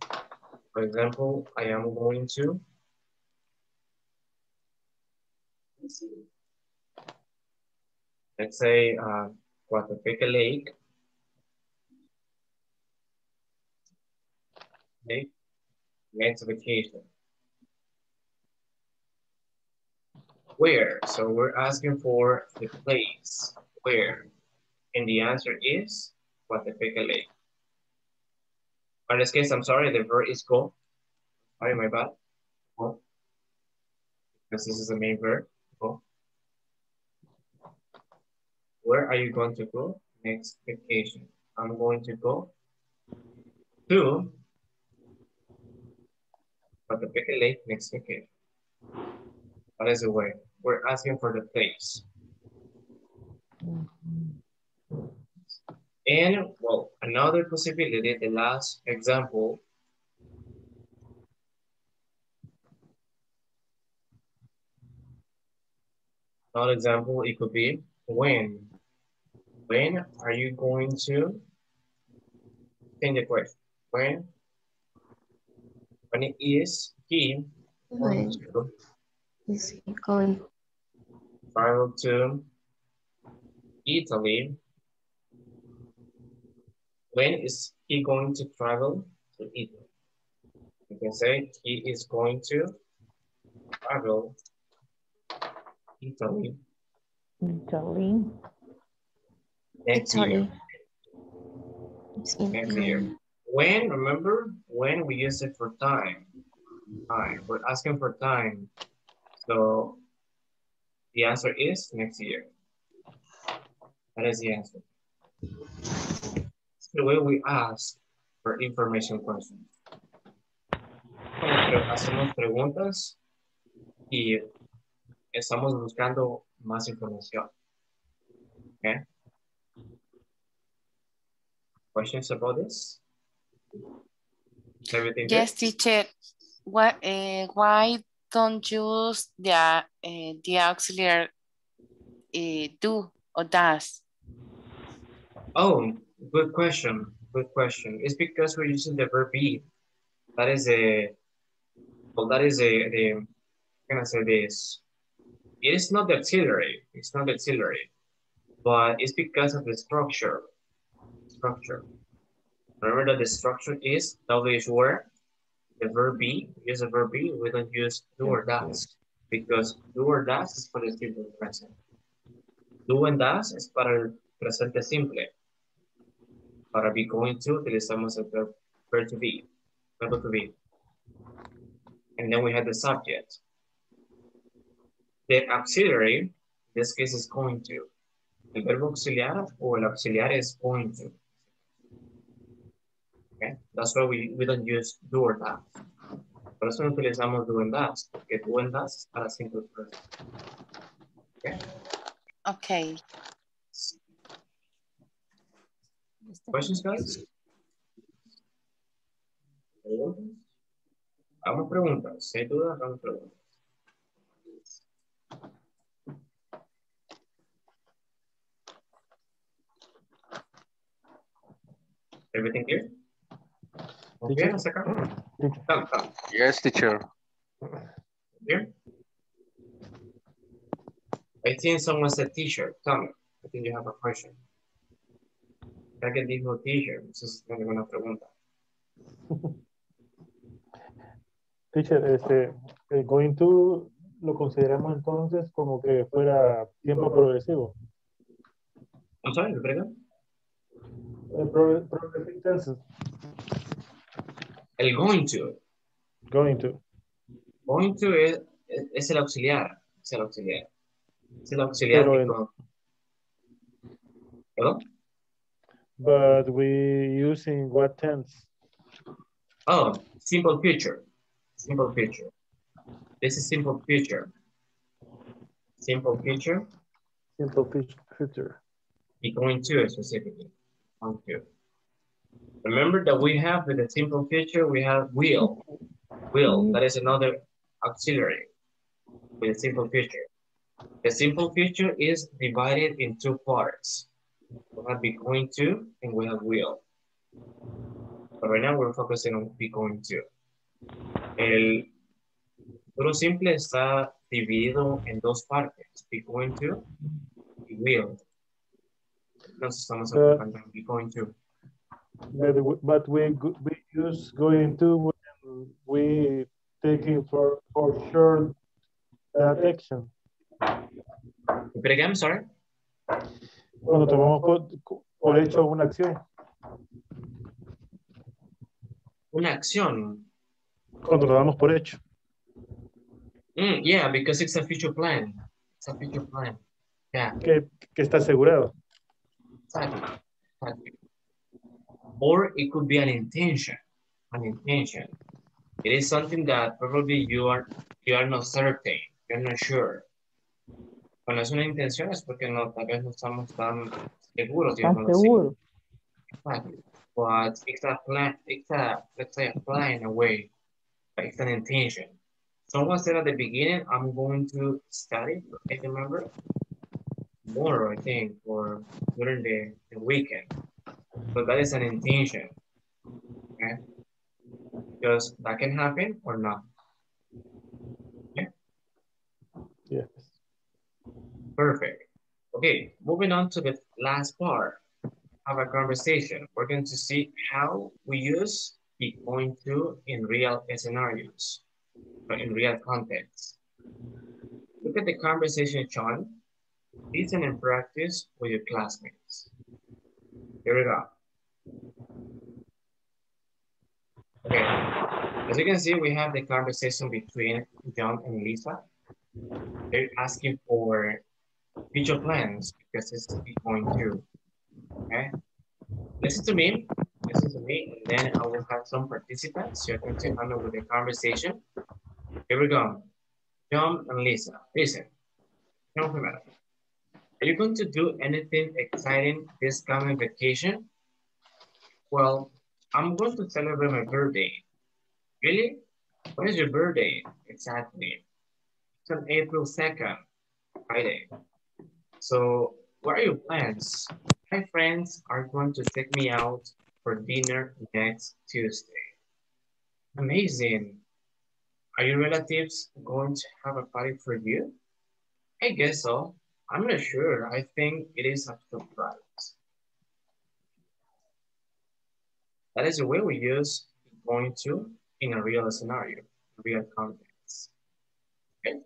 For example, I am going to, let's say, Guatapé Lake. Okay, next vacation. Where? So we're asking for the place, where? And the answer is Guatapé Lake. In this case, I'm sorry, the verb is go. Sorry, my bad. Go. Because this is the main verb. Go. Where are you going to go next vacation? I'm going to go to Guatapé Lake next vacation. That is the way. We're asking for the place. And well, another possibility, the last example. Another example, it could be when. When are you going to change the question? When is he going to travel to Italy? When is he going to travel to Italy? You can say he is going to travel to Italy. Italy. Next year. Next year. When, remember, when we use it for time. Time. We're asking for time. So the answer is next year. That is the answer. The way we ask for information questions. Hacemos preguntas y estamos buscando más información. Okay. Questions about this? Everything yes, good? Teacher. What? Why don't you use the auxiliary do or does? Oh. Good question, good question. It's because we're using the verb be. That is a, well, that is a how can I say this? It is not the auxiliary, it's not the auxiliary, but it's because of the structure. Structure. Remember that the structure is W is where, the verb be, use the verb be, we don't use do or does, because do or does is for the simple present. Do and does is para el presente simple. Para be going to, utilizamos el verb to be, verbo to be. And then we have the subject. The auxiliary, in this case, is going to. El verbo auxiliar or el auxiliar is going to. Okay? That's why we don't use do or that. Por eso no utilizamos do and that, porque do and that is para simple present. Okay. Okay. Questions, guys? Hagamos preguntas. Si hay dudas, hagamos preguntas. Everything here? Okay, hasta acá. Yes, teacher. Here? I think someone said teacher. Tell me. I think you have a question. Alguien dijo teacher, eso es una pregunta. Teacher, el going to lo consideramos entonces como que fuera tiempo progresivo. ¿No sabes, verdad? Progressive tenses. El going to. Going to. Going to es el auxiliar. Es el auxiliar. Es el auxiliar. Hello? But we using what tense? Oh, simple future. Simple future. This is simple future. Simple future. Simple future. You're going to specifically. Going to. Remember that we have with the simple future, we have will. Will, that is another auxiliary with the simple future. The simple future is divided in two parts. We have be going to and we have will. But right now we're focusing on be going to. El futuro simple está dividido en dos partes, be going to y will. Nos estamos enfocando en be going to. But we use going to when we taking for sure action. But again, I'm sorry. Cuando tomamos por hecho una acción. Una acción. Cuando lo damos por hecho. Yeah, because it's a future plan. It's a future plan. Yeah. Que está asegurado. Exactly. Exactly. Or it could be an intention. An intention. It is something that probably you are not certain. You're not sure. Cuando es una intención es porque no, tal vez no estamos tan seguros. Tan seguros. Exactly. But it's a plan, let's say a plan in a way. It's an intention. Someone said at the beginning, I'm going to study, I remember, tomorrow, I think, or during the weekend. So that is an intention. Okay? Because that can happen or not. Okay? Yes. Perfect. Okay, moving on to the last part. Have a conversation. We're going to see how we use be going to in real scenarios, but in real context. Look at the conversation, Sean. Listen and practice with your classmates. Here we go. Okay, as you can see, we have the conversation between John and Lisa. They're asking for future plans because this is going to. Okay, listen to me, and then I will have some participants. You can take on with the conversation. Here we go. John and Lisa, listen. Are you going to do anything exciting this coming vacation? Well, I'm going to celebrate my birthday. Really? When is your birthday? Exactly. It's on April 2nd, Friday. So, what are your plans? My friends are going to take me out for dinner next Tuesday. Amazing. Are your relatives going to have a party for you? I guess so. I'm not sure. I think it is a surprise. That is the way we use going to in a real scenario, real context. Okay.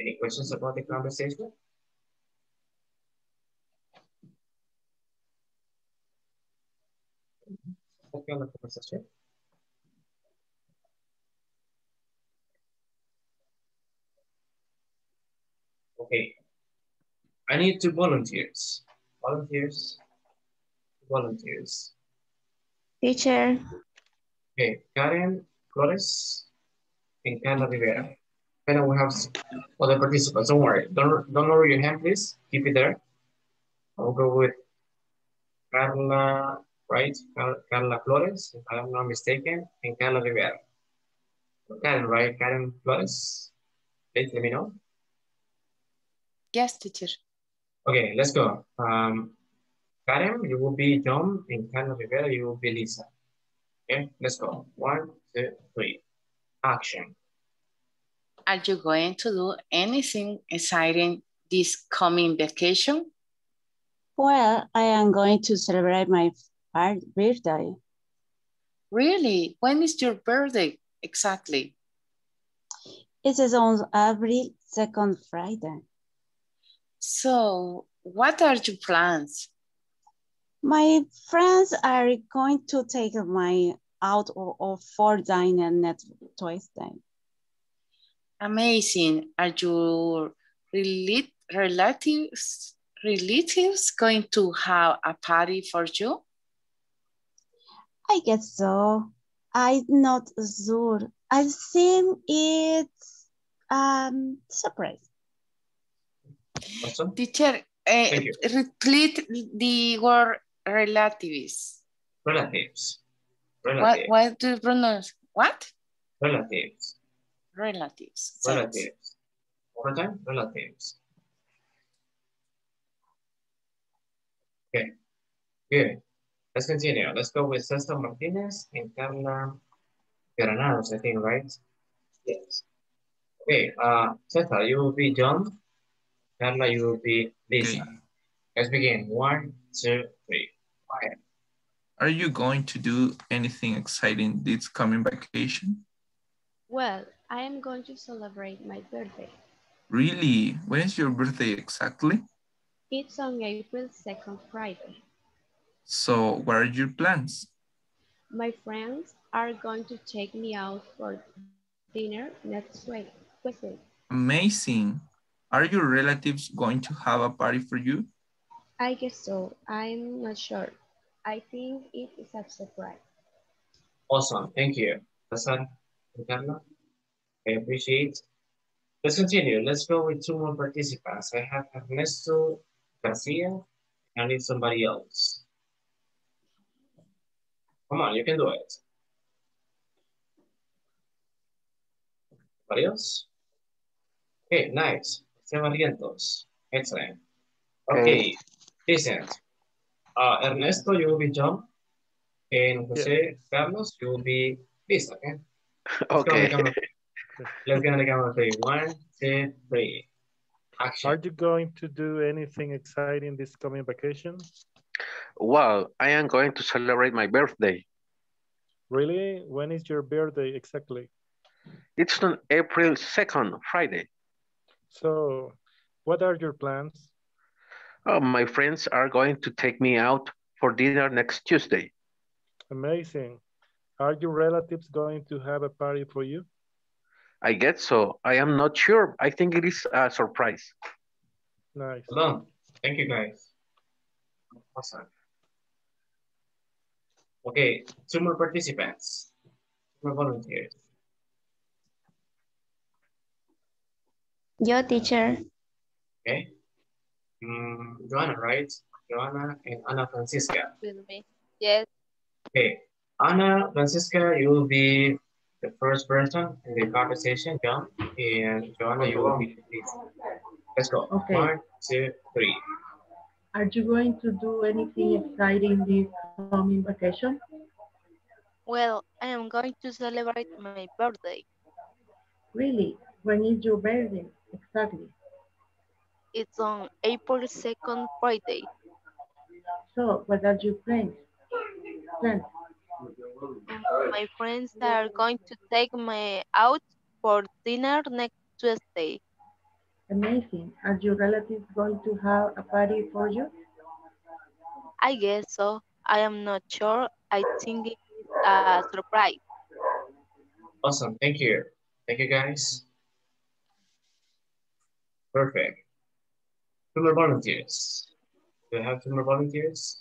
Any questions about the conversation? Okay, on the conversation. Okay, I need two volunteers. Volunteers. Teacher. Okay, Karen Flores and Carla Rivera. Then we have other participants. Don't worry. Don't lower your hand, please. Keep it there. I'll go with Carla, right? Carla Flores, if I'm not mistaken, and Carla Rivera. Karen, right? Karen Flores. Please let me know. Yes, teacher. Okay, let's go. Karen, you will be John, and Carla Rivera, you will be Lisa. Okay, let's go. 1, 2, 3. Action. Are you going to do anything exciting this coming vacation? Well, I am going to celebrate my birthday. Really? When is your birthday exactly? It is on April 2nd Friday. So, what are your plans? My friends are going to take me out for dinner next Tuesday. Amazing. Are your relatives going to have a party for you? I guess so. I'm not sure. I think it's a surprise. Awesome. Teacher, repeat the word relatives. Relatives. What do you pronounce? What? Relatives. Over time, relatives. Okay, good. Let's continue. Let's go with Cesar Martinez and Carla Granados, I think, right? Yes. Okay, Cesar, you will be John. Carla, you will be Lisa. Okay. Let's begin. 1, 2, 3. Quiet. Are you going to do anything exciting this coming vacation? Well, I am going to celebrate my birthday. Really? When is your birthday exactly? It's on April 2nd, Friday. So, what are your plans? My friends are going to take me out for dinner next week. Amazing. Are your relatives going to have a party for you? I guess so. I'm not sure. I think it is a surprise. Awesome. Thank you. I appreciate. Let's continue. Let's go with 2 more participants. I have Ernesto Garcia and it's somebody else. Come on, you can do it. Somebody else? Okay, nice. Esteban Rientos. Excellent. Okay, decent. Ernesto, you will be John. And Jose Carlos, you will be Lisa. Okay. Okay. Let's get on the camera. 1, 2, 3. Action. Are you going to do anything exciting this coming vacation? Well, I am going to celebrate my birthday. Really? When is your birthday exactly? It's on April 2nd, Friday. So, what are your plans? Oh, my friends are going to take me out for dinner next Tuesday. Amazing. Are your relatives going to have a party for you? I guess so. I am not sure. I think it is a surprise. Nice. Hello. Thank you, guys. Awesome. Okay, 2 more participants. 2 more volunteers. Yo, teacher. Okay. Joanna, right? Joanna and Ana Francisca. Yes. Okay. Ana Francisca, you will be the first person in the conversation, John, and Joanna, you will be please. Let's go. Okay. 1, 2, 3. Are you going to do anything exciting this coming vacation? Well, I am going to celebrate my birthday. Really? When is your birthday exactly? It's on April 2nd, Friday. So, what are your plans? My friends are going to take me out for dinner next Tuesday. Amazing. Are your relatives going to have a party for you? I guess so. I am not sure. I think it's a surprise. Awesome. Thank you. Thank you, guys. Perfect. 2 more volunteers. Do you have 2 more volunteers?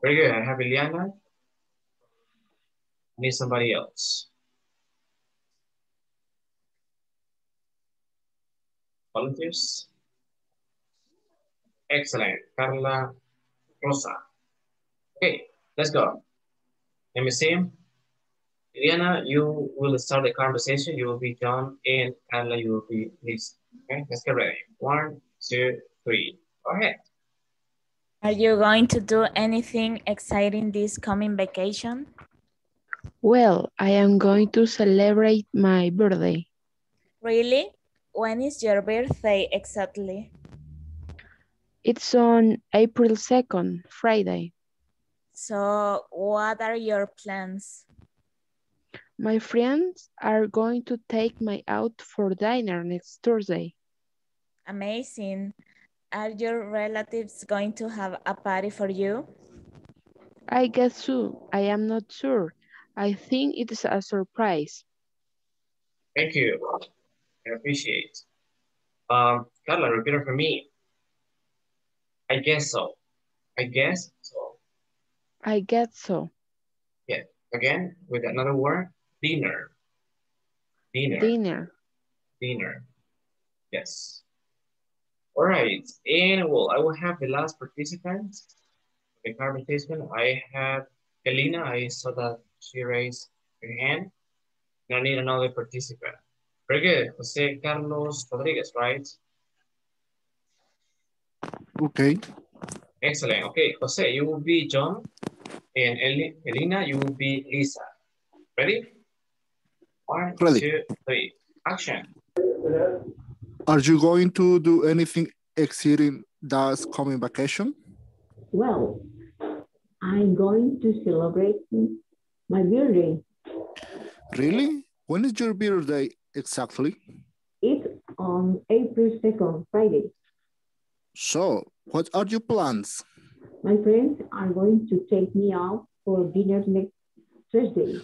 Very good. I have Ileana. I need somebody else. Volunteers? Excellent. Carla Rosa. Okay, let's go. Let me see. Ileana, you will start the conversation. You will be John, and Carla, you will be Liz. Okay, let's get ready. 1, 2, 3. Go ahead. Are you going to do anything exciting this coming vacation? Well, I am going to celebrate my birthday. Really? When is your birthday exactly? It's on April 2nd, Friday. So what are your plans? My friends are going to take me out for dinner next Thursday. Amazing. Are your relatives going to have a party for you? I guess so. I am not sure. I think it is a surprise. Thank you. I appreciate it. Carla, repeat it for me. I guess so. I guess so. I guess so. Yeah. Again, with another word, dinner. Dinner. Dinner. Dinner. Yes. All right. And well, I will have the last participant. The current participant, I have Elena. I saw that she raised her hand. And I need another participant. Very good. Jose Carlos Rodriguez, right? Okay. Excellent. Okay, Jose, you will be John, and Elena, you will be Lisa. Ready? One, ready. Two, three. Action. Are you going to do anything exciting this coming vacation? Well, I'm going to celebrate my birthday. Really? When is your birthday exactly? It's on April 2nd, Friday. So, what are your plans? My friends are going to take me out for dinner next Thursday.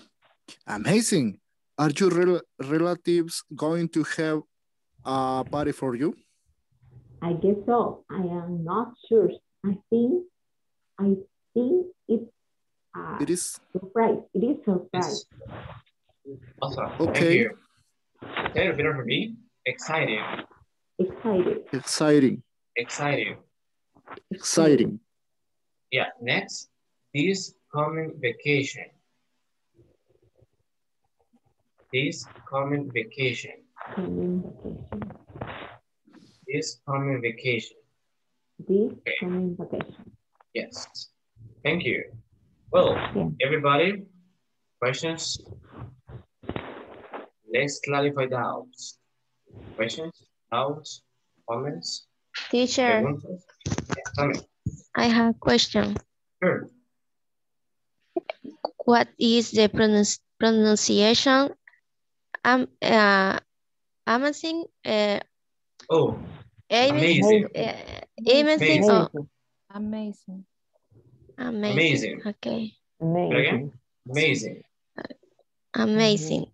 Amazing. Are your relatives going to have a party for you? I guess so. I am not sure. I think it is a surprise. It is a surprise. Awesome. Okay. Thank you. Say it for me. Exciting. Exciting. Exciting. Exciting. Exciting. Yeah, next, this coming vacation. This coming vacation. This coming vacation. This coming vacation. Yes. Thank you. Well, yeah. Everybody, questions? Let's clarify doubts. Questions, doubts, comments? Teacher, I have a question. Sure. What is the pronunciation? Amazing. Oh, amazing. Amazing. Oh. Amazing. Amazing. Okay. Amazing. Amazing. Amazing.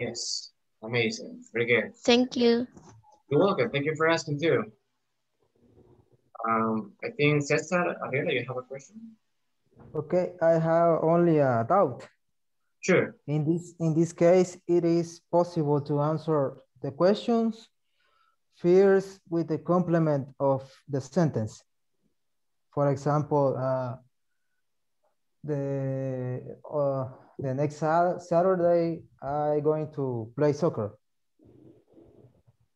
Yes. Amazing. Very good. Thank you. You're welcome. Thank you for asking too. I think Cesar, Ariela, you have a question? Okay, I have only a doubt. Sure. In this case, it is possible to answer the questions first with the complement of the sentence. For example, the next Saturday, I'm going to play soccer.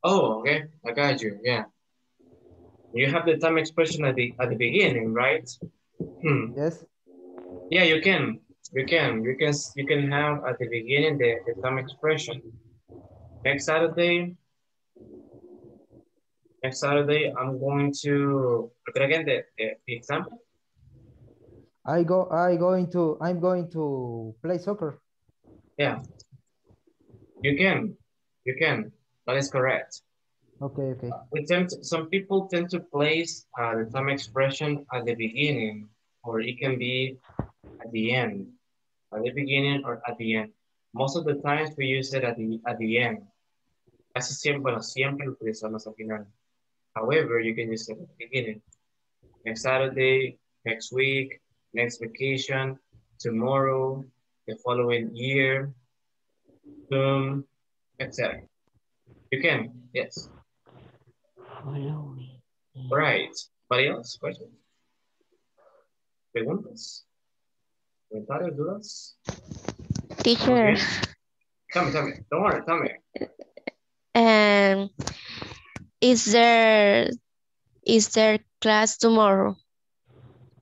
Oh, okay, I got you, yeah. You have the time expression at the beginning, right? Yes. Yeah, you can have at the beginning the time expression. Next Saturday, I'm going to. Again, the example. I'm going to play soccer. Yeah. You can. That is correct. Okay. Some people tend to place the time expression at the beginning, or it can be at the end. At the beginning or at the end. Most of the times we use it at the end. Casi siempre, bueno, siempre lo utilizamos al final. However, you can use it at the beginning. Next Saturday, next week, next vacation, tomorrow, the following year, soon, etc. You can, yes. All right. Anybody else? Questions? Preguntas? Comentarios? Dudas? Teacher. Okay. Tell me. Don't worry, tell me. Is there class tomorrow?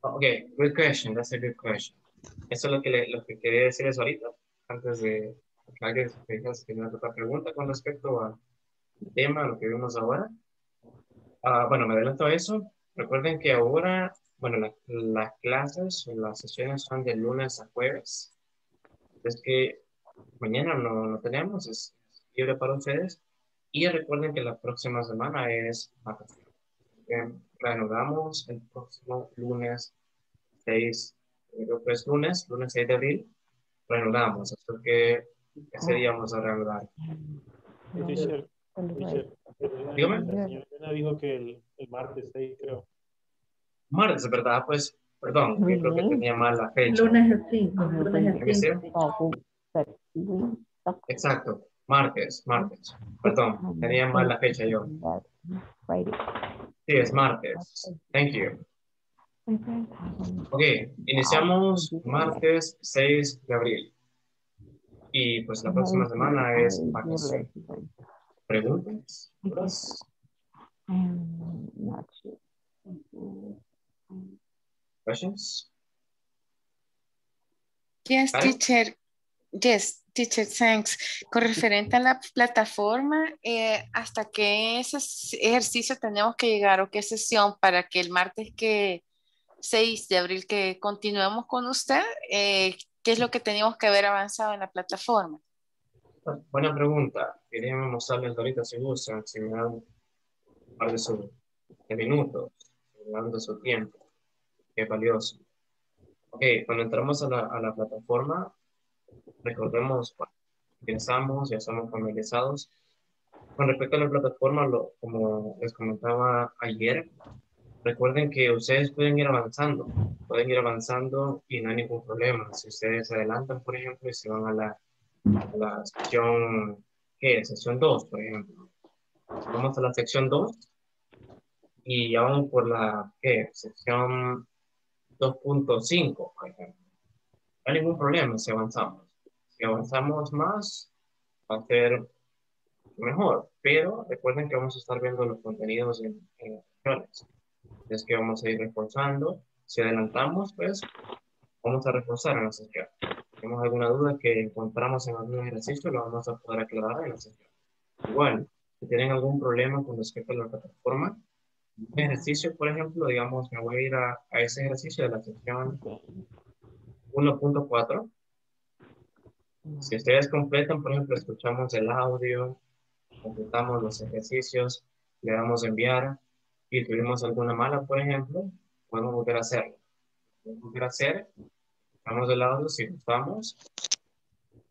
Okay, good question. That's a good question. Eso es lo que quería decir eso ahorita, antes de que tenía otra pregunta con respecto al tema, lo que vimos ahora. Bueno, me adelanto a eso. Recuerden que ahora, bueno, las clases o las sesiones son de lunes a jueves. Es que mañana no tenemos, es libre para ustedes. Y recuerden que la próxima semana es vacaciones. Reanudamos el próximo lunes 6, creo que es lunes 6 de abril. Reanudamos, así que ese día vamos a reanudar. Dígame. La señora dijo que el martes 6, creo. Martes, ¿verdad? Pues, perdón, yo creo que tenía mal la fecha. Lunes 5. Exacto, martes. Perdón, tenía mal la fecha yo. Sí, es martes. Thank you. Ok, iniciamos martes 6 de abril. Y pues la próxima semana es vacaciones. ¿Preguntas? Questions? Yes, teacher. Yes, teacher, thanks. Con referente a la plataforma, ¿hasta qué ejercicio tenemos que llegar o qué sesión para que el martes 6 de abril que continuemos con usted, qué es lo que teníamos que haber avanzado en la plataforma? Buena pregunta. Queríamos mostrarles ahorita si gustan, si me dan un par de minutos, dando su tiempo, que es valioso. Ok, cuando entramos a la plataforma, recordemos, cuando ingresamos, ya estamos familiarizados. Con respecto a la plataforma, como les comentaba ayer, recuerden que ustedes pueden ir avanzando y no hay ningún problema. Si ustedes se adelantan, por ejemplo, y se van a la sección, ¿qué es? Sección 2, por ejemplo. Vamos a la sección 2. Y ya vamos por la sección 2.5, por ejemplo. No hay ningún problema si avanzamos. Si avanzamos más, va a ser mejor. Pero recuerden que vamos a estar viendo los contenidos en las secciones. Es que vamos a ir reforzando. Si adelantamos, pues vamos a reforzar en la sección. Si tenemos alguna duda que encontramos en algún ejercicio, lo vamos a poder aclarar en la sección. Igual, si tienen algún problema con respecto a la plataforma, un ejercicio, por ejemplo, digamos, me voy a ir a ese ejercicio de la sección 1.4. Si ustedes completan, por ejemplo, escuchamos el audio, completamos los ejercicios, le damos a enviar y tuvimos alguna mala, por ejemplo, podemos volver a hacerlo. Escuchamos el audio, si gustamos,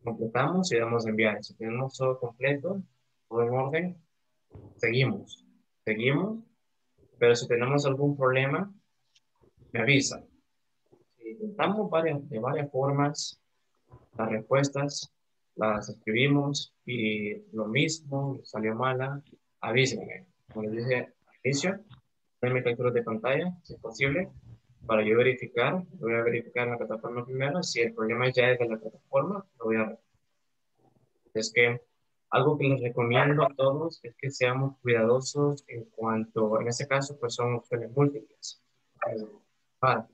completamos y damos a enviar. Si tenemos todo completo, todo en orden, seguimos. Pero si tenemos algún problema, me avisan. Si intentamos de varias formas las respuestas, las escribimos y lo mismo, salió mala, avísenme. Como les dije al inicio, denme capturas de pantalla, si es posible, para yo verificar. Voy a verificar en la plataforma primero. Si el problema ya es de la plataforma, lo voy a ver. Es que algo que les recomiendo a todos es que seamos cuidadosos en cuanto, en este caso, pues son opciones múltiples. Son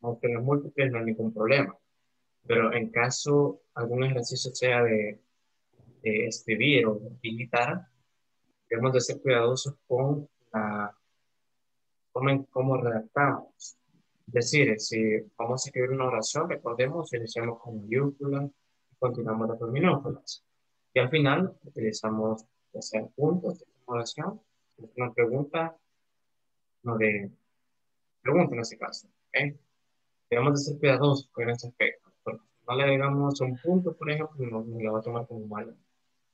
opciones múltiples, no hay ningún problema. Pero en caso algún ejercicio sea de escribir o digitar, debemos de ser cuidadosos con la forma en cómo redactamos. Es decir, si vamos a escribir una oración, recordemos, iniciamos con mayúsculas y continuamos las minúsculas. Y al final utilizamos ya sea puntos de oración, una pregunta, en este caso. ¿Okay? Debemos de ser cuidadosos con este aspecto, porque si no le agregamos un punto, por ejemplo, no la va a tomar como malo.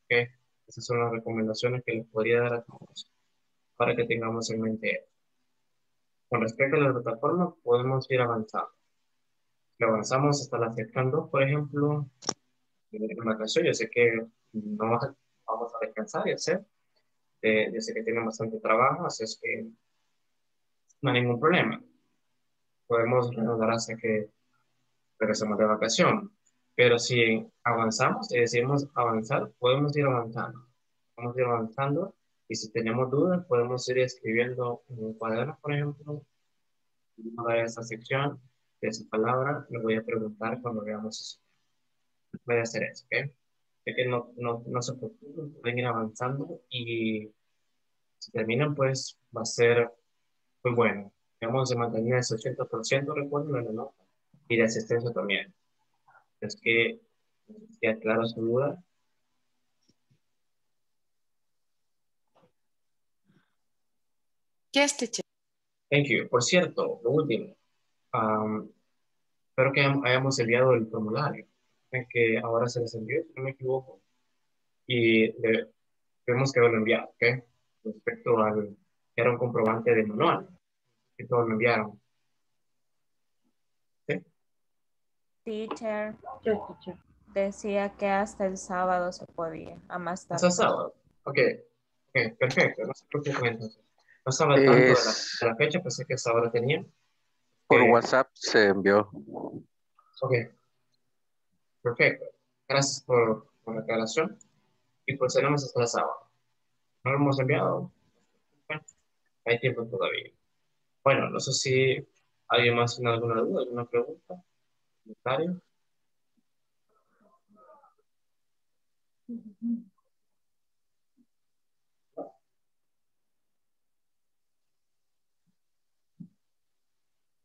¿Okay? Esas son las recomendaciones que les podría dar a todos para que tengamos en mente. Con respecto a la plataforma, podemos ir avanzando. Si avanzamos hasta la sección 2, por ejemplo, en la canción, yo sé que no vamos a descansar y hacer. Yo sé que tienen bastante trabajo, así es que no hay ningún problema. Podemos reanudar hasta que regresemos de vacación. Pero si avanzamos y decidimos avanzar, podemos ir avanzando. Y si tenemos dudas, podemos ir escribiendo en un cuaderno, por ejemplo, de esa sección, de esa palabra, le voy a preguntar cuando veamos eso. Voy a hacer eso, ¿ok? Es que no se preocupen, pueden ir avanzando y si terminan, pues va a ser muy bueno. Digamos, se mantenía ese 80%, recuerdo, en la nota, y de asistencia también. Es que ya aclaro su duda. Yes, teacher. Thank you. Por cierto, lo último. Espero que hayamos enviado el formulario. Que ahora se les envió, si no me equivoco. Y tenemos que haberlo enviado, ¿ok? Respecto al... Era un comprobante de manual. Que todos lo enviaron. ¿Sí? Teacher. Teacher. Decía que hasta el sábado se podía. A más tarde. Hasta el sábado. Ok. Ok, perfecto. No se preocupen entonces. No estaba tanto de la fecha, pensé que hasta ahora tenía. Por WhatsApp se envió. Ok. Perfecto. Gracias por la aclaración. Y pues tenemos hasta el sábado. No lo hemos enviado. Bueno, hay tiempo todavía. Bueno, no sé si alguien más tiene alguna duda, alguna pregunta, comentario.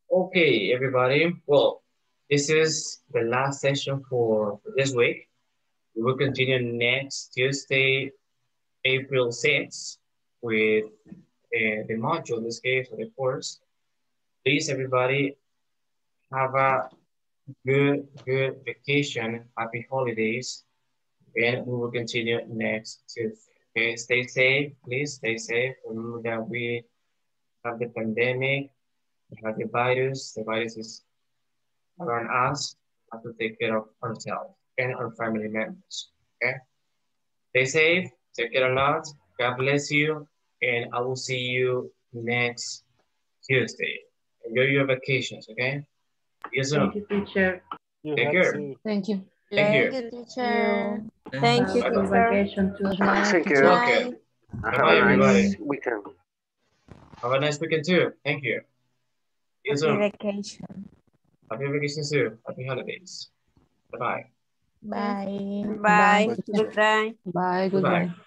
Okay, everybody. Well, this is the last session for this week. We will continue next Tuesday, April 6th, with the module, in this case, or the course. Please, everybody, have a good vacation, happy holidays, and we will continue next Tuesday. Okay, stay safe, please, stay safe. Remember that we have the pandemic. We have the virus is around us. We have to take care of ourselves and our family members, okay? Stay safe, take care a lot. God bless you, and I will see you next Tuesday. Enjoy your vacations, okay? Yes, sir. Thank you, teacher. Take care. Thank you. Thank you, teacher. Thank you, teacher. Thank you. Okay. Bye-bye, everybody. Have a nice weekend, too. Thank you. Happy vacation. Happy vacation, too. Happy holidays. Bye-bye. Bye. Bye. Bye. Goodbye. Bye. Goodbye.